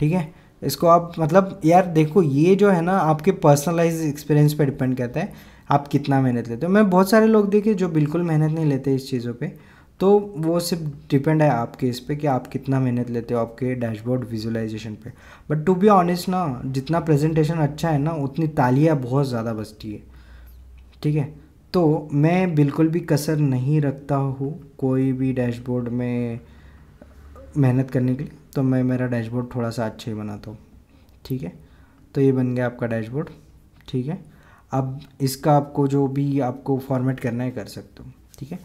ठीक है, इसको आप मतलब यार देखो ये जो है ना आपके पर्सनलाइज एक्सपीरियंस पे डिपेंड करता है, आप कितना मेहनत लेते हो। मैं बहुत सारे लोग देखे जो बिल्कुल मेहनत नहीं लेते इस चीज़ों पे, तो वो सिर्फ डिपेंड है आपके इस पर कि आप कितना मेहनत लेते हो आपके डैशबोर्ड विजुअलाइजेशन पे। बट टू बी ऑनेस्ट ना, जितना प्रेजेंटेशन अच्छा है ना उतनी तालियाँ बहुत ज़्यादा बचती है। ठीक है, तो मैं बिल्कुल भी कसर नहीं रखता हूँ कोई भी डैशबोर्ड में मेहनत करने के लिए, तो मैं मेरा डैशबोर्ड थोड़ा सा अच्छा ही बनाता हूँ। ठीक है, तो ये बन गया आपका डैशबोर्ड। ठीक है, अब इसका आपको जो भी आपको फॉर्मेट करना है कर सकते हो। ठीक है,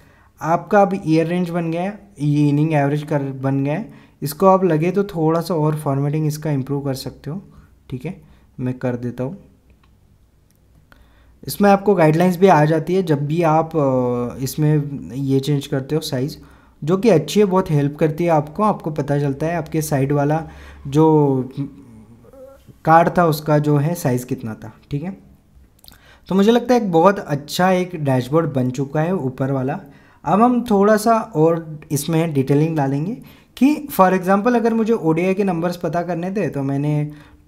आपका अब ईयर रेंज बन गया है, ये इनिंग एवरेज कर बन गया है। इसको आप लगे तो थोड़ा सा और फॉर्मेटिंग इसका इम्प्रूव कर सकते हो। ठीक है, मैं कर देता हूँ। इसमें आपको गाइडलाइंस भी आ जाती है जब भी आप इसमें ये चेंज करते हो साइज़, जो कि अच्छी है, बहुत हेल्प करती है आपको। आपको पता चलता है आपके साइड वाला जो कार्ड था उसका जो है साइज़ कितना था। ठीक है, तो मुझे लगता है एक बहुत अच्छा एक डैशबोर्ड बन चुका है ऊपर वाला। अब हम थोड़ा सा और इसमें डिटेलिंग डालेंगे कि फॉर एग्जांपल अगर मुझे ओडीआई के नंबर्स पता करने थे तो मैंने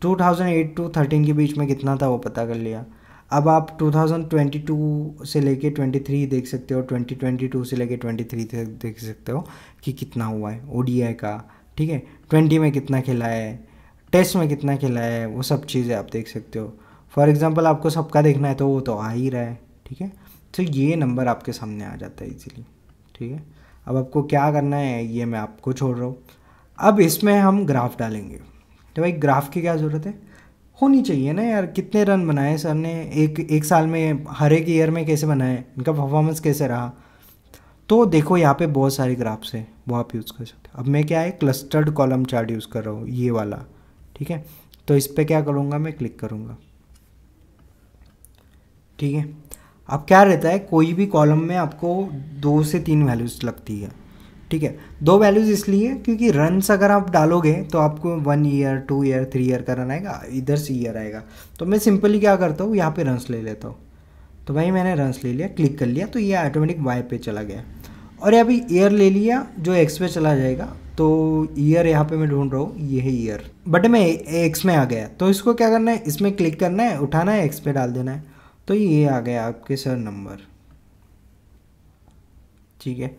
2008 टू 13 के बीच में कितना था वो पता कर लिया। अब आप 2022 से लेके 23 देख सकते हो, 2022 से लेके 23 देख सकते हो कि कितना हुआ है ओडीआई का। ठीक है, 20 में कितना खेला है, टेस्ट में कितना खेला है, वो सब चीज़ें आप देख सकते हो। फॉर एग्जाम्पल आपको सबका देखना है तो वो तो आ ही रहा है। ठीक है, तो ये नंबर आपके सामने आ जाता है इजीली। ठीक है, अब आपको क्या करना है ये मैं आपको छोड़ रहा हूँ। अब इसमें हम ग्राफ डालेंगे। तो भाई ग्राफ की क्या ज़रूरत है, होनी चाहिए ना यार। कितने रन बनाए सर ने एक साल में, हर एक ईयर में कैसे बनाए, इनका परफॉर्मेंस कैसे रहा। तो देखो यहाँ पे बहुत सारे ग्राफ्स हैं, वो आप यूज़ कर सकते हो। अब मैं क्या है क्लस्टर्ड कॉलम चार्ट यूज़ कर रहा हूँ, ये वाला। ठीक है, तो इस पर क्या करूँगा, मैं क्लिक करूँगा। ठीक है, अब क्या रहता है कोई भी कॉलम में आपको 2 से 3 वैल्यूज़ लगती है। ठीक है, 2 वैल्यूज़ इसलिए क्योंकि रन्स अगर आप डालोगे तो आपको 1 ईयर 2 ईयर 3 ईयर का रन आएगा, इधर से ईयर आएगा। तो मैं सिंपली क्या करता हूँ यहाँ पे रन्स ले लेता हूँ। तो भाई मैंने रन्स ले लिया, क्लिक कर लिया, तो ये ऑटोमेटिक वाई पे चला गया। और अभी ईयर ले लिया जो एक्स पे चला जाएगा। तो ईयर यहाँ पे मैं ढूंढ रहा हूँ, ये है ईयर, बट मैं एक्स में आ गया। तो इसको क्या करना है, इसमें क्लिक करना है, उठाना है, एक्स पे डाल देना है। तो ये आ गया आपके सर नंबर। ठीक है,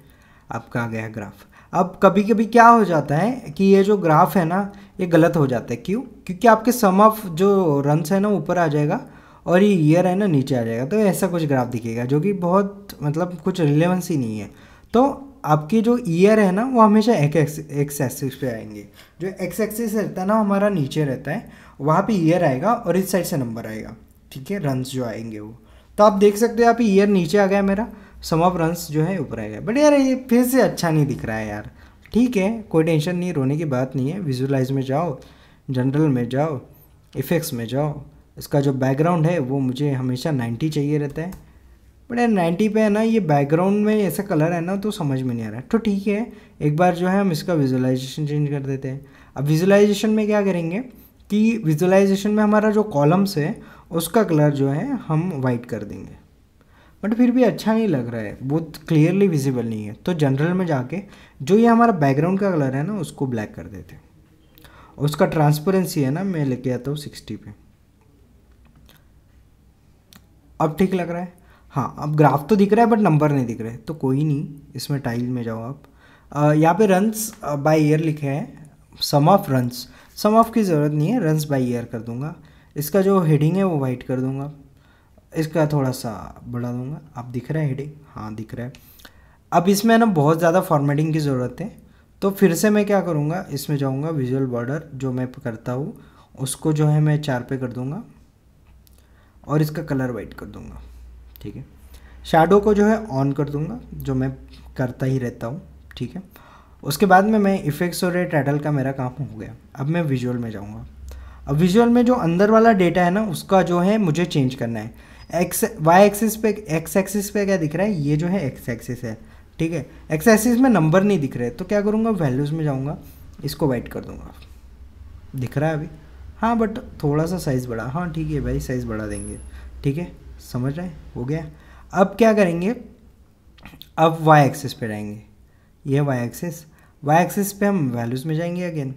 आपका आ गया ग्राफ। अब कभी कभी क्या हो जाता है कि ये जो ग्राफ है ना ये गलत हो जाता है। क्यों, क्योंकि आपके सम ऑफ जो रन्स है ना ऊपर आ जाएगा और ये ईयर है ना नीचे आ जाएगा, तो ऐसा कुछ ग्राफ दिखेगा जो कि बहुत मतलब कुछ रिलेवेंस ही नहीं है। तो आपके जो ईयर है ना वो हमेशा एक्स एक्सिस पे आएंगे, जो एक्स एक्सिस रहता है ना हमारा नीचे रहता है, वहाँ पे ईयर आएगा और इस साइड से नंबर आएगा, ठीक है, रन्स जो आएंगे वो। तो आप देख सकते हो यहाँ पे ईयर नीचे आ गया मेरा, सम ऑफ रन्स जो है ऊपर आ गया। बट यार ये फिर से अच्छा नहीं दिख रहा है यार, ठीक है कोई टेंशन नहीं, रोने की बात नहीं है। विजुअलाइज में जाओ, जनरल में जाओ, इफेक्ट्स में जाओ, इसका जो बैकग्राउंड है वो मुझे हमेशा 90 चाहिए रहता है। बट यार 90 पे है ना ये बैकग्राउंड में ऐसा कलर है ना, तो समझ में नहीं आ रहा है। तो ठीक है एक बार जो है हम इसका विजुअलाइजेशन चेंज कर देते हैं। अब विजुअलाइजेशन में क्या करेंगे कि विजुअलाइजेशन में हमारा जो कॉलम्स है उसका कलर जो है हम वाइट कर देंगे, बट फिर भी अच्छा नहीं लग रहा है, बहुत क्लियरली विजिबल नहीं है। तो जनरल में जाके जो ये हमारा बैकग्राउंड का कलर है ना उसको ब्लैक कर देते हैं, उसका ट्रांसपेरेंसी है ना मैं लेके आता हूँ 60 पे। अब ठीक लग रहा है हाँ, अब ग्राफ तो दिख रहा है बट नंबर नहीं दिख रहे हैं, तो कोई नहीं। इसमें टाइल में जाओ आप, यहाँ पे रन्स बाय ईयर लिखे हैं, sum of runs, sum of की ज़रूरत नहीं है, रन्स बाय ईयर कर दूंगा। इसका जो हेडिंग है वो वाइट कर दूंगा, इसका थोड़ा सा बढ़ा दूंगा। अब दिख रहा है हेडिंग, हाँ दिख रहा है। अब इसमें ना बहुत ज़्यादा फॉर्मेटिंग की ज़रूरत है, तो फिर से मैं क्या करूँगा, इसमें जाऊँगा विजुअल बॉर्डर जो मैं करता हूँ उसको जो है मैं 4 पे कर दूँगा और इसका कलर वाइट कर दूँगा, ठीक है। शैडो को जो है ऑन कर दूँगा जो मैं करता ही रहता हूँ, ठीक है। उसके बाद में मैं इफेक्ट्स और टाइटल का मेरा काम हो गया। अब मैं विजुअल में जाऊँगा, अब विजुअल में जो अंदर वाला डेटा है ना उसका जो है मुझे चेंज करना है। एक्स एक्सिस पे क्या दिख रहा है, ये जो है एक्स एक्सिस है, ठीक है। एक्स एक्सिस में नंबर नहीं दिख रहे, तो क्या करूँगा वैल्यूज़ में जाऊँगा, इसको वाइट कर दूँगा। दिख रहा है अभी हाँ, बट थोड़ा सा साइज़ बढ़ा, हाँ ठीक है भाई साइज़ बढ़ा देंगे, ठीक है समझ रहे हैं, हो गया। अब क्या करेंगे, अब वाई एक्सिस पे जाएंगे, ये वाई एक्सिस पे हम वैल्यूज़ में जाएंगे अगेन,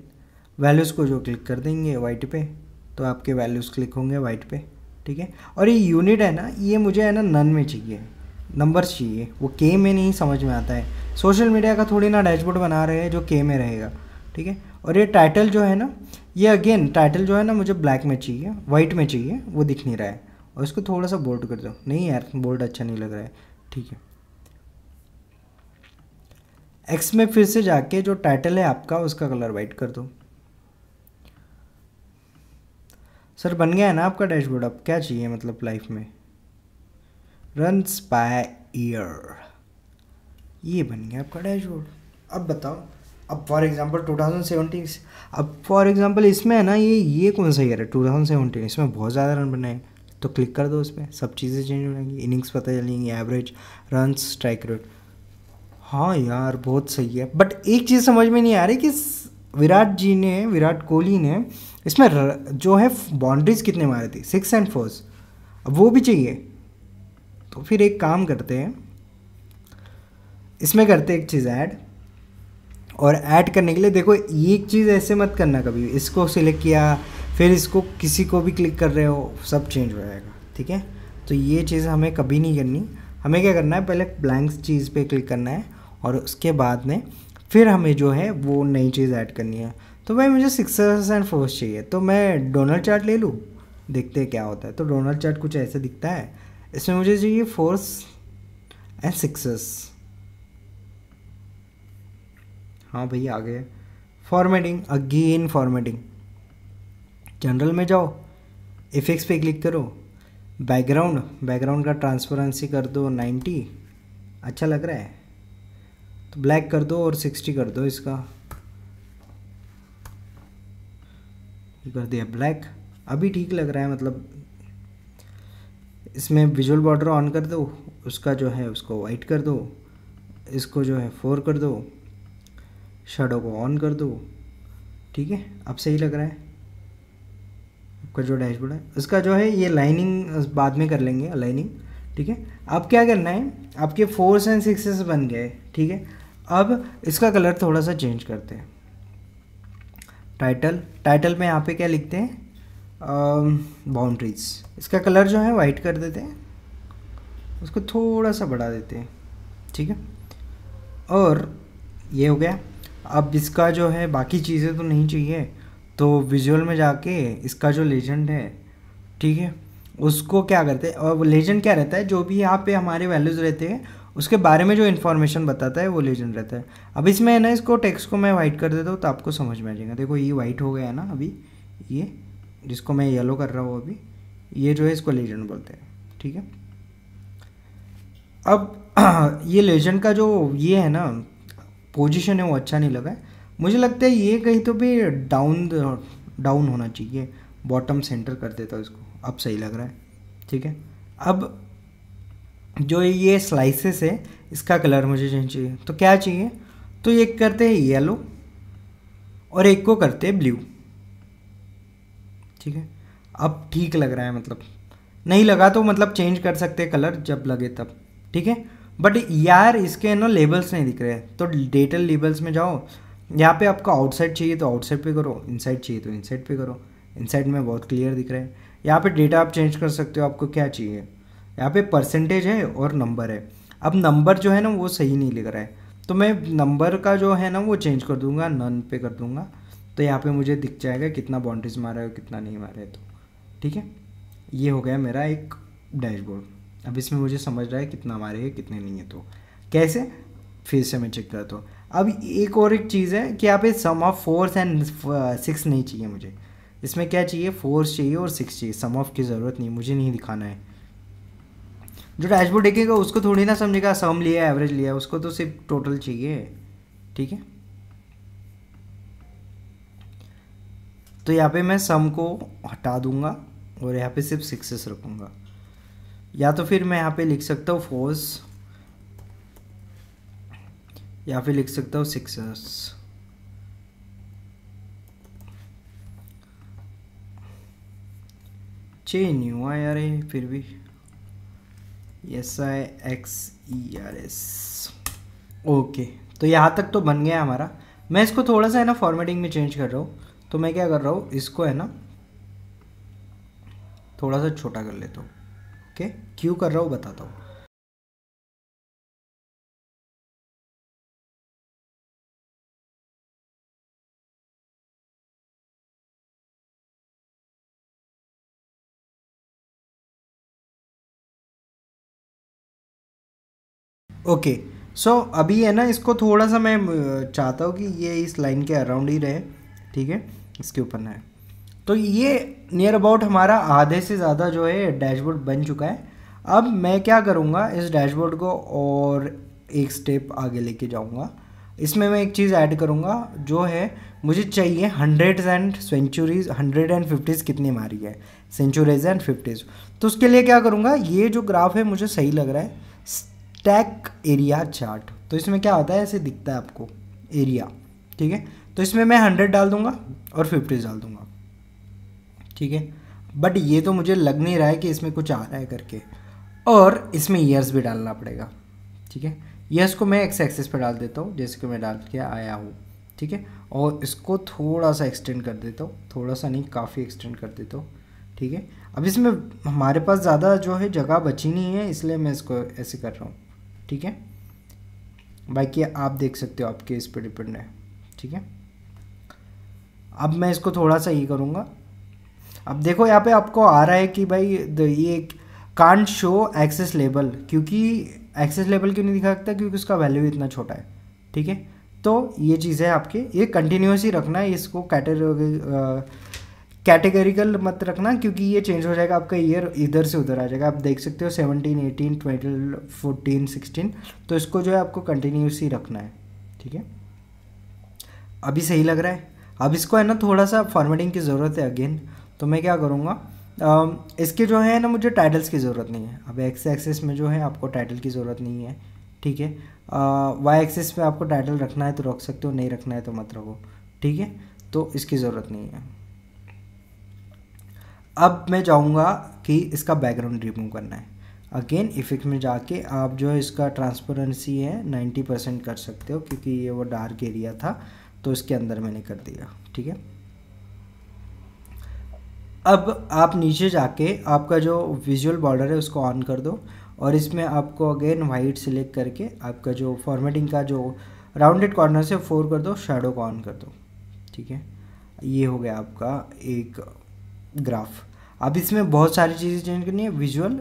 वैल्यूज़ को जो क्लिक कर देंगे वाइट पे, तो आपके वैल्यूज़ क्लिक होंगे वाइट पे, ठीक है। और ये यूनिट है ना ये मुझे है ना नन में चाहिए, नंबर चाहिए, वो के में नहीं समझ में आता है। सोशल मीडिया का थोड़ी ना डैशबोर्ड बना रहे हैं जो के में रहेगा, ठीक है। और ये टाइटल जो है ना, ये अगेन टाइटल जो है ना मुझे ब्लैक में चाहिए, वाइट में चाहिए, वो दिख नहीं रहा है। और इसको थोड़ा सा बोल्ड कर दो, नहीं यार बोल्ड अच्छा नहीं लग रहा है, ठीक है। एक्स में फिर से जाके जो टाइटल है आपका उसका कलर वाइट कर दो। सर बन गया है ना आपका डैशबोर्ड, अब क्या चाहिए मतलब लाइफ में, रन्स बाय ईयर, ये बन गया आपका डैशबोर्ड। अब बताओ, अब फॉर एग्जांपल 2017, अब फॉर एग्जांपल इसमें है ना ये कौन सा ईयर है 2017, इसमें बहुत ज़्यादा रन बनाए, तो क्लिक कर दो उस पर, सब चीज़ें चेंज हो जाएंगी, इनिंग्स पता चलेंगी, एवरेज, रन्स, स्ट्राइक रेट। हाँ यार बहुत सही है, बट एक चीज़ समझ में नहीं आ रही कि विराट कोहली ने इसमें जो है बाउंड्रीज कितने मारे थे, 6 and 4s, अब वो भी चाहिए। तो फिर एक काम करते हैं, इसमें करते हैं एक चीज़ ऐड, और ऐड करने के लिए देखो एक चीज़ ऐसे मत करना कभी, इसको सिलेक्ट किया फिर इसको किसी को भी क्लिक कर रहे हो सब चेंज हो जाएगा, ठीक है। तो ये चीज़ हमें कभी नहीं करनी, हमें क्या करना है पहले ब्लैंक चीज़ पे क्लिक करना है और उसके बाद में फिर हमें जो है वो नई चीज़ ऐड करनी है। तो भाई मुझे 6 and 4s चाहिए, तो मैं डोनल्ड चार्ट ले लूँ, देखते हैं क्या होता है। तो डोनल्ड चार्ट कुछ ऐसे दिखता है, इसमें मुझे चाहिए 4s and 6s, हाँ भैया आ गए। फॉर्मेटिंग, अगेन फॉर्मेटिंग, जनरल में जाओ, इफेक्ट्स पे क्लिक करो, बैकग्राउंड का ट्रांसपेरेंसी कर दो 90, अच्छा लग रहा है तो ब्लैक कर दो और 60 कर दो, इसका कर दिया ब्लैक, अभी ठीक लग रहा है। मतलब इसमें विजुअल बॉर्डर ऑन कर दो, उसका जो है उसको वाइट कर दो, इसको जो है 4 कर दो, शैडो को ऑन कर दो, ठीक है। अब सही लग रहा है आपका जो डैशबोर्ड है, उसका जो है ये लाइनिंग बाद में कर लेंगे, लाइनिंग, ठीक है। अब क्या करना है, आपके 4s and 6s बन गए, ठीक है। अब इसका कलर थोड़ा सा चेंज करते हैं। टाइटल में यहाँ पे क्या लिखते हैं, बाउंड्रीज, इसका कलर जो है वाइट कर देते हैं, उसको थोड़ा सा बढ़ा देते हैं, ठीक है। और ये हो गया। अब इसका जो है बाकी चीज़ें तो नहीं चाहिए, तो विजुअल में जाके इसका जो लेजेंड है, ठीक है, उसको क्या करते हैं, और वो लेजेंड क्या रहता है, जो भी यहाँ पे हमारे वैल्यूज़ रहते हैं उसके बारे में जो इन्फॉर्मेशन बताता है वो लेजेंड रहता है। अब इसमें है ना, इसको टेक्स्ट को मैं वाइट कर देता हूँ तो आपको समझ में आ जाएगा। देखो ये वाइट हो गया है ना, अभी ये जिसको मैं येलो कर रहा हूँ अभी, ये जो है इसको लेजेंड बोलते हैं, ठीक है। अब ये लेजेंड का जो ये है ना पोजीशन है वो अच्छा नहीं लगा है मुझे, लगता है ये कहीं तो भी डाउन होना चाहिए, बॉटम सेंटर कर देता हूँ इसको, अब सही लग रहा है, ठीक है। अब जो ये स्लाइसेस है इसका कलर मुझे चेंज चाहिए, तो क्या चाहिए, तो एक करते हैं येलो और एक को करते हैं ब्लू, ठीक है। अब ठीक लग रहा है, मतलब नहीं लगा तो मतलब चेंज कर सकते हैं कलर जब लगे तब, ठीक है। बट यार इसके ना लेबल्स नहीं दिख रहे हैं, तो डेटा लेबल्स में जाओ, यहाँ पे आपको आउटसाइड चाहिए तो आउटसाइड पे करो, इनसाइड चाहिए तो इनसाइड पे करो, इनसाइड में बहुत क्लियर दिख रहा है। यहाँ पे डेटा आप चेंज कर सकते हो, आपको क्या चाहिए, यहाँ पे परसेंटेज है और नंबर है। अब नंबर जो है ना वो सही नहीं लग रहा है, तो मैं नंबर का जो है ना वो चेंज कर दूंगा, नन पे कर दूंगा, तो यहाँ पे मुझे दिख जाएगा कितना बाउंड्रीज मारा है और कितना नहीं मारा है, तो ठीक है। ये हो गया मेरा एक डैशबोर्ड। अब इसमें मुझे समझ रहा है कितना मारे है कितने नहीं है, तो कैसे फिर से मैं चेक करता हूँ। अब एक और एक चीज़ है कि यहाँ पे sum of fours and six नहीं चाहिए मुझे, इसमें क्या चाहिए, फोर्स चाहिए और सिक्स चाहिए, सम ऑफ की ज़रूरत नहीं, मुझे नहीं दिखाना है। जो डैशबोर्ड देखेगा उसको थोड़ी ना समझेगा सम लिया है एवरेज लिया है, उसको तो सिर्फ टोटल चाहिए, ठीक है। तो यहाँ पे मैं सम को हटा दूंगा और यहाँ पे सिर्फ सिक्सेस रखूँगा, या तो फिर मैं यहाँ पे लिख सकता हूँ फोर्स, या फिर लिख सकता हूँ सिक्सेस। चेंज नहीं हुआ यार ये, फिर भी SIXERS, ओके। तो यहाँ तक तो बन गया हमारा। मैं इसको थोड़ा सा है ना फॉर्मेटिंग में चेंज कर रहा हूँ, तो मैं क्या कर रहा हूँ, इसको है ना थोड़ा सा छोटा कर लेता हूँ, ओके। क्यों कर रहा हूँ बताता हूँ। ओके सो अभी है ना इसको थोड़ा सा मैं चाहता हूँ कि ये इस लाइन के अराउंड ही रहे, ठीक है, इसके ऊपर ना है। तो ये नियर अबाउट हमारा आधे से ज़्यादा जो है डैशबोर्ड बन चुका है। अब मैं क्या करूँगा, इस डैशबोर्ड को और एक स्टेप आगे लेके जाऊँगा। इसमें मैं एक चीज़ ऐड करूँगा, जो है मुझे चाहिए 100s and centuries 150s कितनी मारी है, सेंचुरीज एंड 50s। तो उसके लिए क्या करूँगा, ये जो ग्राफ है मुझे सही लग रहा है, टैग एरिया चार्ट। तो इसमें क्या होता है, ऐसे दिखता है आपको एरिया, ठीक है। तो इसमें मैं 100 डाल दूंगा और 50 डाल दूंगा, ठीक है। बट ये तो मुझे लग नहीं रहा है कि इसमें कुछ आ रहा है करके, और इसमें ईयर्स भी डालना पड़ेगा, ठीक है। ईयर्स को मैं एक्स एक्सेस पे डाल देता हूँ, जैसे कि मैं डाल के आया हूँ, ठीक है। और इसको थोड़ा सा एक्सटेंड कर देता हूँ, थोड़ा सा नहीं काफ़ी एक्सटेंड कर देता हूँ, ठीक है। अब इसमें हमारे पास ज़्यादा जो है जगह बची नहीं है, इसलिए मैं इसको ऐसे कर रहा हूँ, ठीक है। बाकी आप देख सकते हो, आपके इस पर डिपेंड है, ठीक है। अब मैं इसको थोड़ा सा ये करूँगा। अब देखो यहाँ पे आपको आ रहा है कि भाई ये कांट शो एक्सेस लेबल, क्योंकि एक्सेस लेबल क्यों नहीं दिखा सकता, क्योंकि उसका वैल्यू इतना छोटा है, ठीक है। तो ये चीज़ है आपके, ये कंटिन्यूस ही रखना है, इसको कैटेगरिकल मत रखना, क्योंकि ये चेंज हो जाएगा, आपका ईयर इधर से उधर आ जाएगा। आप देख सकते हो 17, 18, 20, 14, 16। तो इसको जो है आपको कंटिन्यूस ही रखना है, ठीक है। अभी सही लग रहा है। अब इसको है ना थोड़ा सा फॉर्मेटिंग की ज़रूरत है अगेन, तो मैं क्या करूँगा, इसके जो है ना मुझे टाइटल्स की ज़रूरत नहीं है। अब एक्स एक्सेस में जो है आपको टाइटल की ज़रूरत नहीं है, ठीक है। वाई एक्सेस में आपको टाइटल रखना है तो रख सकते हो, नहीं रखना है तो मत रखो, ठीक है। तो इसकी ज़रूरत नहीं है। अब मैं चाहूँगा कि इसका बैकग्राउंड रिमूव करना है। अगेन इफेक्ट में जाके आप जो है इसका ट्रांसपेरेंसी है 90% कर सकते हो, क्योंकि ये वो डार्क एरिया था तो इसके अंदर मैंने कर दिया, ठीक है। अब आप नीचे जाके आपका जो विजुअल बॉर्डर है उसको ऑन कर दो, और इसमें आपको अगेन वाइट सिलेक्ट करके आपका जो फॉर्मेटिंग का जो राउंडेड कॉर्नर से 4 कर दो, शेडो को ऑन कर दो, ठीक है। ये हो गया आपका एक ग्राफ। अब इसमें बहुत सारी चीज़ें चेंज करनी है।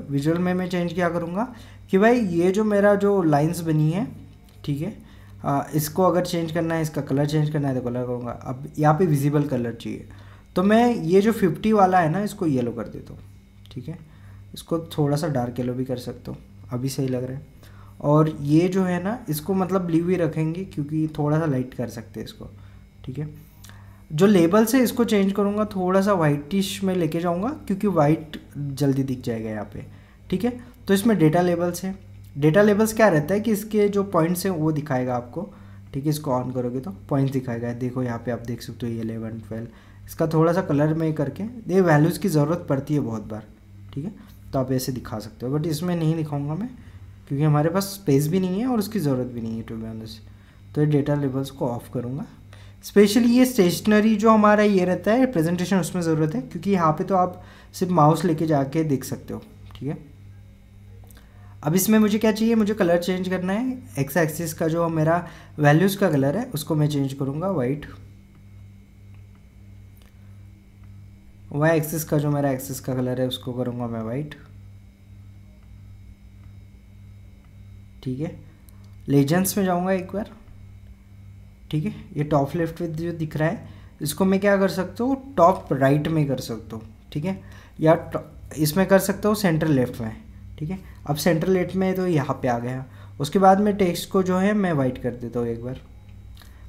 विजुअल में मैं चेंज क्या करूँगा कि भाई ये जो मेरा जो लाइंस बनी है, ठीक है, इसको अगर चेंज करना है, इसका कलर चेंज करना है तो कलर करूँगा। अब यहाँ पे विजिबल कलर चाहिए तो मैं ये जो 50 वाला है ना इसको येलो कर देता हूँ, ठीक है। इसको थोड़ा सा डार्क येलो भी कर सकता हूँ, अभी सही लग रहा है। और ये जो है ना इसको मतलब ब्लू ही रखेंगे क्योंकि थोड़ा सा लाइट कर सकते हैं इसको, ठीक है। जो लेबल्स है इसको चेंज करूँगा, थोड़ा सा वाइटिश में लेके जाऊँगा क्योंकि वाइट जल्दी दिख जाएगा यहाँ पे, ठीक है। तो इसमें डेटा लेबल्स है। डेटा लेबल्स क्या रहता है कि इसके जो पॉइंट्स हैं वो दिखाएगा आपको, ठीक है। इसको ऑन करोगे तो पॉइंट्स दिखाएगा। देखो यहाँ पे आप देख सकते हो ये 11, 12। इसका थोड़ा सा कलर में करके ये वैल्यूज़ की ज़रूरत पड़ती है बहुत बार, ठीक है, तो आप ऐसे दिखा सकते हो। बट इसमें नहीं दिखाऊँगा मैं क्योंकि हमारे पास स्पेस भी नहीं है और उसकी ज़रूरत भी नहीं है टू बी ऑनेस्ट। तो ये डेटा लेबल्स को ऑफ करूँगा। स्पेशली ये स्टेशनरी जो हमारा ये रहता है प्रेजेंटेशन, उसमें ज़रूरत है क्योंकि यहाँ पे तो आप सिर्फ माउस लेके जाके देख सकते हो, ठीक है। अब इसमें मुझे क्या चाहिए, मुझे कलर चेंज करना है। एक्स एक्सिस का जो मेरा वैल्यूज़ का कलर है उसको मैं चेंज करूँगा वाइट। वाई एक्सिस का जो मेरा एक्सिस का कलर है उसको करूँगा मैं वाइट, ठीक है। लेजेंड्स में जाऊँगा एक बार, ठीक है। ये टॉप लेफ्ट में जो दिख रहा है इसको मैं क्या कर सकता हूँ, टॉप राइट में कर सकता हूँ, ठीक है, या इसमें कर सकता हूँ सेंटर लेफ्ट में, ठीक है। अब सेंटर लेफ्ट में तो यहाँ पे आ गया। उसके बाद में टेक्स्ट को जो है मैं वाइट कर देता हूँ एक बार।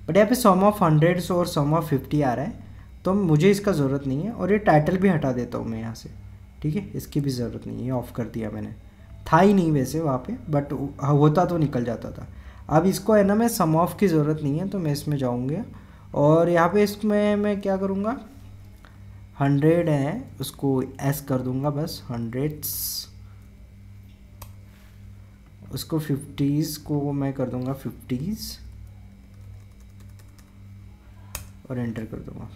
बट यहाँ पे sum of 100s और sum of 50 आ रहा है तो मुझे इसका ज़रूरत नहीं है। और ये टाइटल भी हटा देता हूँ मैं यहाँ से, ठीक है, इसकी भी ज़रूरत नहीं है, ऑफ़ कर दिया मैंने। था ही नहीं वैसे वहाँ पर, बट होता तो निकल जाता था। अब इसको है ना मैं सम ऑफ की ज़रूरत नहीं है तो मैं इसमें जाऊँगा और यहाँ पे इसमें मैं क्या करूँगा, 100 है उसको एस कर दूँगा बस, 100s। उसको 50s को मैं कर दूँगा 50s और एंटर कर दूँगा,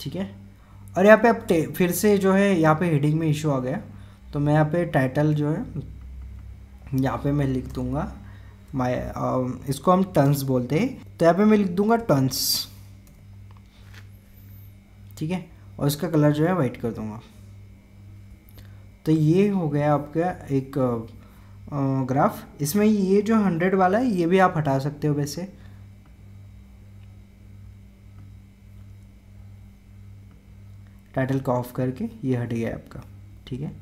ठीक है। और यहाँ पे अब फिर से जो है यहाँ पे हेडिंग में इशू आ गया तो मैं यहाँ पे टाइटल जो है यहाँ पे मैं लिख दूंगा माय, इसको हम टर्न्स बोलते हैं, तो यहाँ पे मैं लिख दूंगा टर्न्स, ठीक है। और इसका कलर जो है वाइट कर दूंगा। तो ये हो गया आपका एक ग्राफ। इसमें ये जो 100 वाला है ये भी आप हटा सकते हो वैसे, टाइटल को ऑफ करके ये हट गया आपका, ठीक है।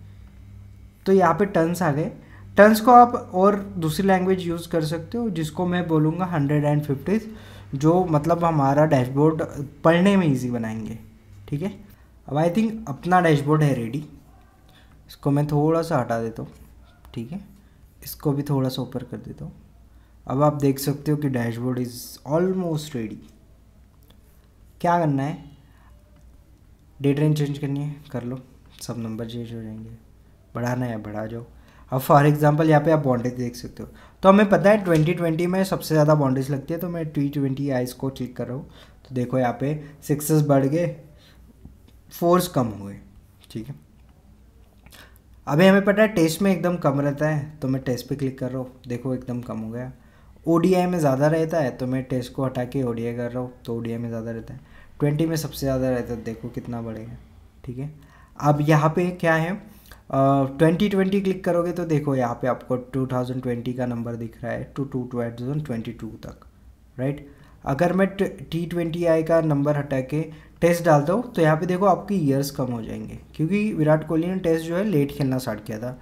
तो यहाँ पे टर्न्स आ गए। टर्न्स को आप और दूसरी लैंग्वेज यूज़ कर सकते हो जिसको मैं बोलूँगा 150s, जो मतलब हमारा डैशबोर्ड पढ़ने में इजी बनाएंगे, ठीक है। अब आई थिंक अपना डैशबोर्ड है रेडी। इसको मैं थोड़ा सा हटा देता हूँ, ठीक है, इसको भी थोड़ा सा ऊपर कर देता हूँ। अब आप देख सकते हो कि डैशबोर्ड इज़ ऑलमोस्ट रेडी। क्या करना है, डेट रेंज चेंज करनी है, कर लो, सब नंबर चेंज हो जाएंगे। बढ़ाना है, बढ़ा जाओ। अब फॉर एग्जांपल यहाँ पे आप बॉन्डेज देख सकते हो। तो हमें पता है 2020 में सबसे ज़्यादा बॉन्डेज लगती है, तो मैं T20 आइस को क्लिक कर रहा हूँ तो देखो यहाँ पे 6s बढ़ गए, 4s कम हुए, ठीक है। अभी हमें पता है टेस्ट में एकदम कम रहता है तो मैं टेस्ट पे क्लिक कर रहा हूँ, देखो एकदम कम हो गया। ODI में ज़्यादा रहता है तो मैं टेस्ट को हटा के ODI कर रहा हूँ तो ODI में ज़्यादा रहता है। 20 में सबसे ज़्यादा रहता है, देखो कितना बढ़ेगा, ठीक है। अब यहाँ पर क्या है, 2020 क्लिक करोगे तो देखो यहाँ पे आपको 2020 का नंबर दिख रहा है टू 2022 तक, राइट। अगर मैं T20I का नंबर हटा के टेस्ट डालता हूँ तो यहाँ पे देखो आपके ईयर्स कम हो जाएंगे क्योंकि विराट कोहली ने टेस्ट जो है लेट खेलना स्टार्ट किया था।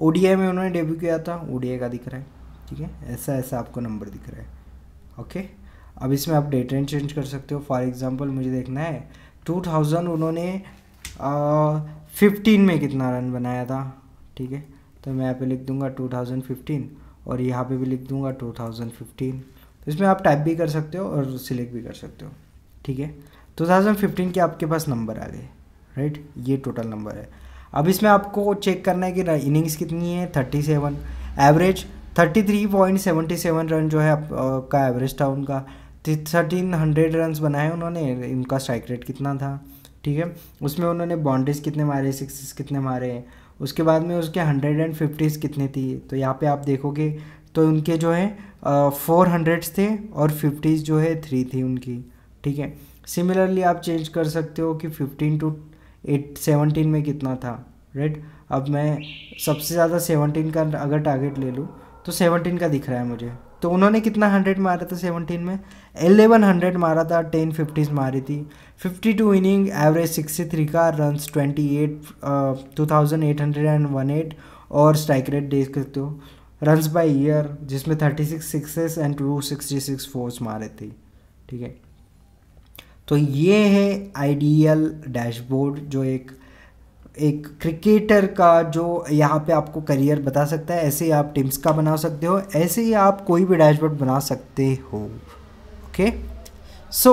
ODI में उन्होंने डेब्यू किया था, ODI का दिख रहा है, ठीक है। ऐसा ऐसा आपको नंबर दिख रहा है, ओके। अब इसमें आप डेट रेंज चेंज कर सकते हो। फॉर एग्ज़ाम्पल मुझे देखना है 2000 उन्होंने 15 में कितना रन बनाया था, ठीक है, तो मैं यहाँ पे लिख दूंगा 2015 और यहाँ पे भी लिख दूंगा 2015। तो इसमें आप टाइप भी कर सकते हो और सिलेक्ट भी कर सकते हो, ठीक है। 2015 के आपके पास नंबर आ गए, राइट, ये टोटल नंबर है। अब इसमें आपको चेक करना है कि इनिंग्स कितनी है, 37, एवरेज 33.77 रन जो है आपका एवरेज था उनका। 1300 रन बनाए उन्होंने, उनका स्ट्राइक रेट कितना था, ठीक है। उसमें उन्होंने बाउंड्रीज कितने मारे, 6s कितने मारे, उसके बाद में उसके 150s कितने थी। तो यहाँ पे आप देखोगे तो उनके जो है 400s थे और 50s जो है 3 थी उनकी, ठीक है। सिमिलरली आप चेंज कर सकते हो कि 15 टू 17 में कितना था राइट। अब मैं सबसे ज़्यादा 17 का अगर टारगेट ले लूँ तो 17 का दिख रहा है मुझे। तो उन्होंने कितना 100 मारा था 17 में, 1100 मारा था, 10 50s मारी थी, 52 इनिंग, एवरेज 63 का, रन 28,818 और स्ट्राइक रेट देख सकते हो, रन्स बाय ईयर जिसमें 36 सिक्सेस एंड 266 फोर्स मारे थे। ठीक है, तो ये है आइडियल डैशबोर्ड जो एक क्रिकेटर का जो यहाँ पे आपको करियर बता सकता है। ऐसे ही आप टीम्स का बना सकते हो, ऐसे ही आप कोई भी डैशबोर्ड बना सकते हो। ओके सो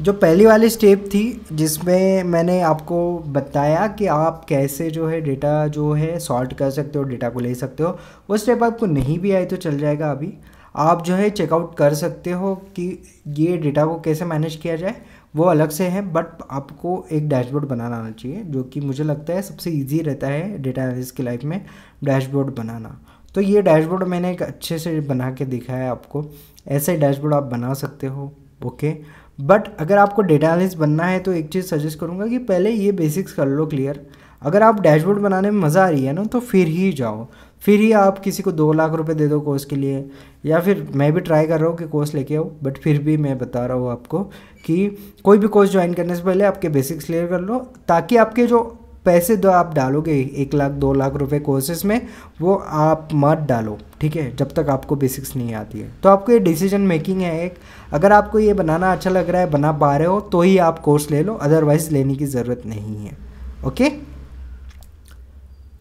जो पहली वाली स्टेप थी जिसमें मैंने आपको बताया कि आप कैसे जो है डेटा जो है सॉर्ट कर सकते हो, डेटा को ले सकते हो, वो स्टेप आपको नहीं भी आई तो चल जाएगा। अभी आप जो है चेकआउट कर सकते हो कि ये डेटा को कैसे मैनेज किया जाए, वो अलग से है, बट आपको एक डैशबोर्ड बनाना आना चाहिए जो कि मुझे लगता है सबसे इजी रहता है डेटा एनालिस्ट की लाइफ में डैशबोर्ड बनाना। तो ये डैशबोर्ड मैंने एक अच्छे से बना के दिखाया है आपको, ऐसे डैशबोर्ड आप बना सकते हो। ओके, बट अगर आपको डेटा एनालिस्ट बनना है तो एक चीज़ सजेस्ट करूँगा कि पहले ये बेसिक्स कर लो क्लियर। अगर आप डैशबोर्ड बनाने में मज़ा आ रही है ना तो फिर ही जाओ, फिर ही आप किसी को 2 लाख रुपए दे दो कोर्स के लिए, या फिर मैं भी ट्राई कर रहा हूँ कि कोर्स लेके आओ, बट फिर भी मैं बता रहा हूँ आपको कि कोई भी कोर्स ज्वाइन करने से पहले आपके बेसिक्स क्लियर कर लो, ताकि आपके जो पैसे दो आप डालोगे 1 लाख 2 लाख रुपए कोर्सेस में वो आप मत डालो। ठीक है, जब तक आपको बेसिक्स नहीं आती है तो आपको ये डिसीजन मेकिंग है एक। अगर आपको ये बनाना अच्छा लग रहा है, बना पा रहे हो तो ही आप कोर्स ले लो, अदरवाइज लेने की ज़रूरत नहीं है। Okay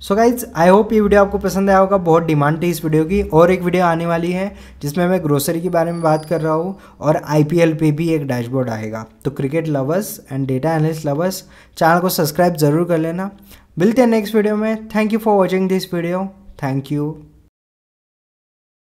so guys, I hope ये वीडियो आपको पसंद आया होगा। बहुत डिमांड थी इस वीडियो की, और एक वीडियो आने वाली है जिसमें मैं ग्रोसरी के बारे में बात कर रहा हूँ और IPL पे भी एक डैशबोर्ड आएगा। तो cricket lovers and data analyst lovers channel को सब्सक्राइब जरूर कर लेना। मिलते हैं नेक्स्ट वीडियो में। Thank you for watching this video. Thank you.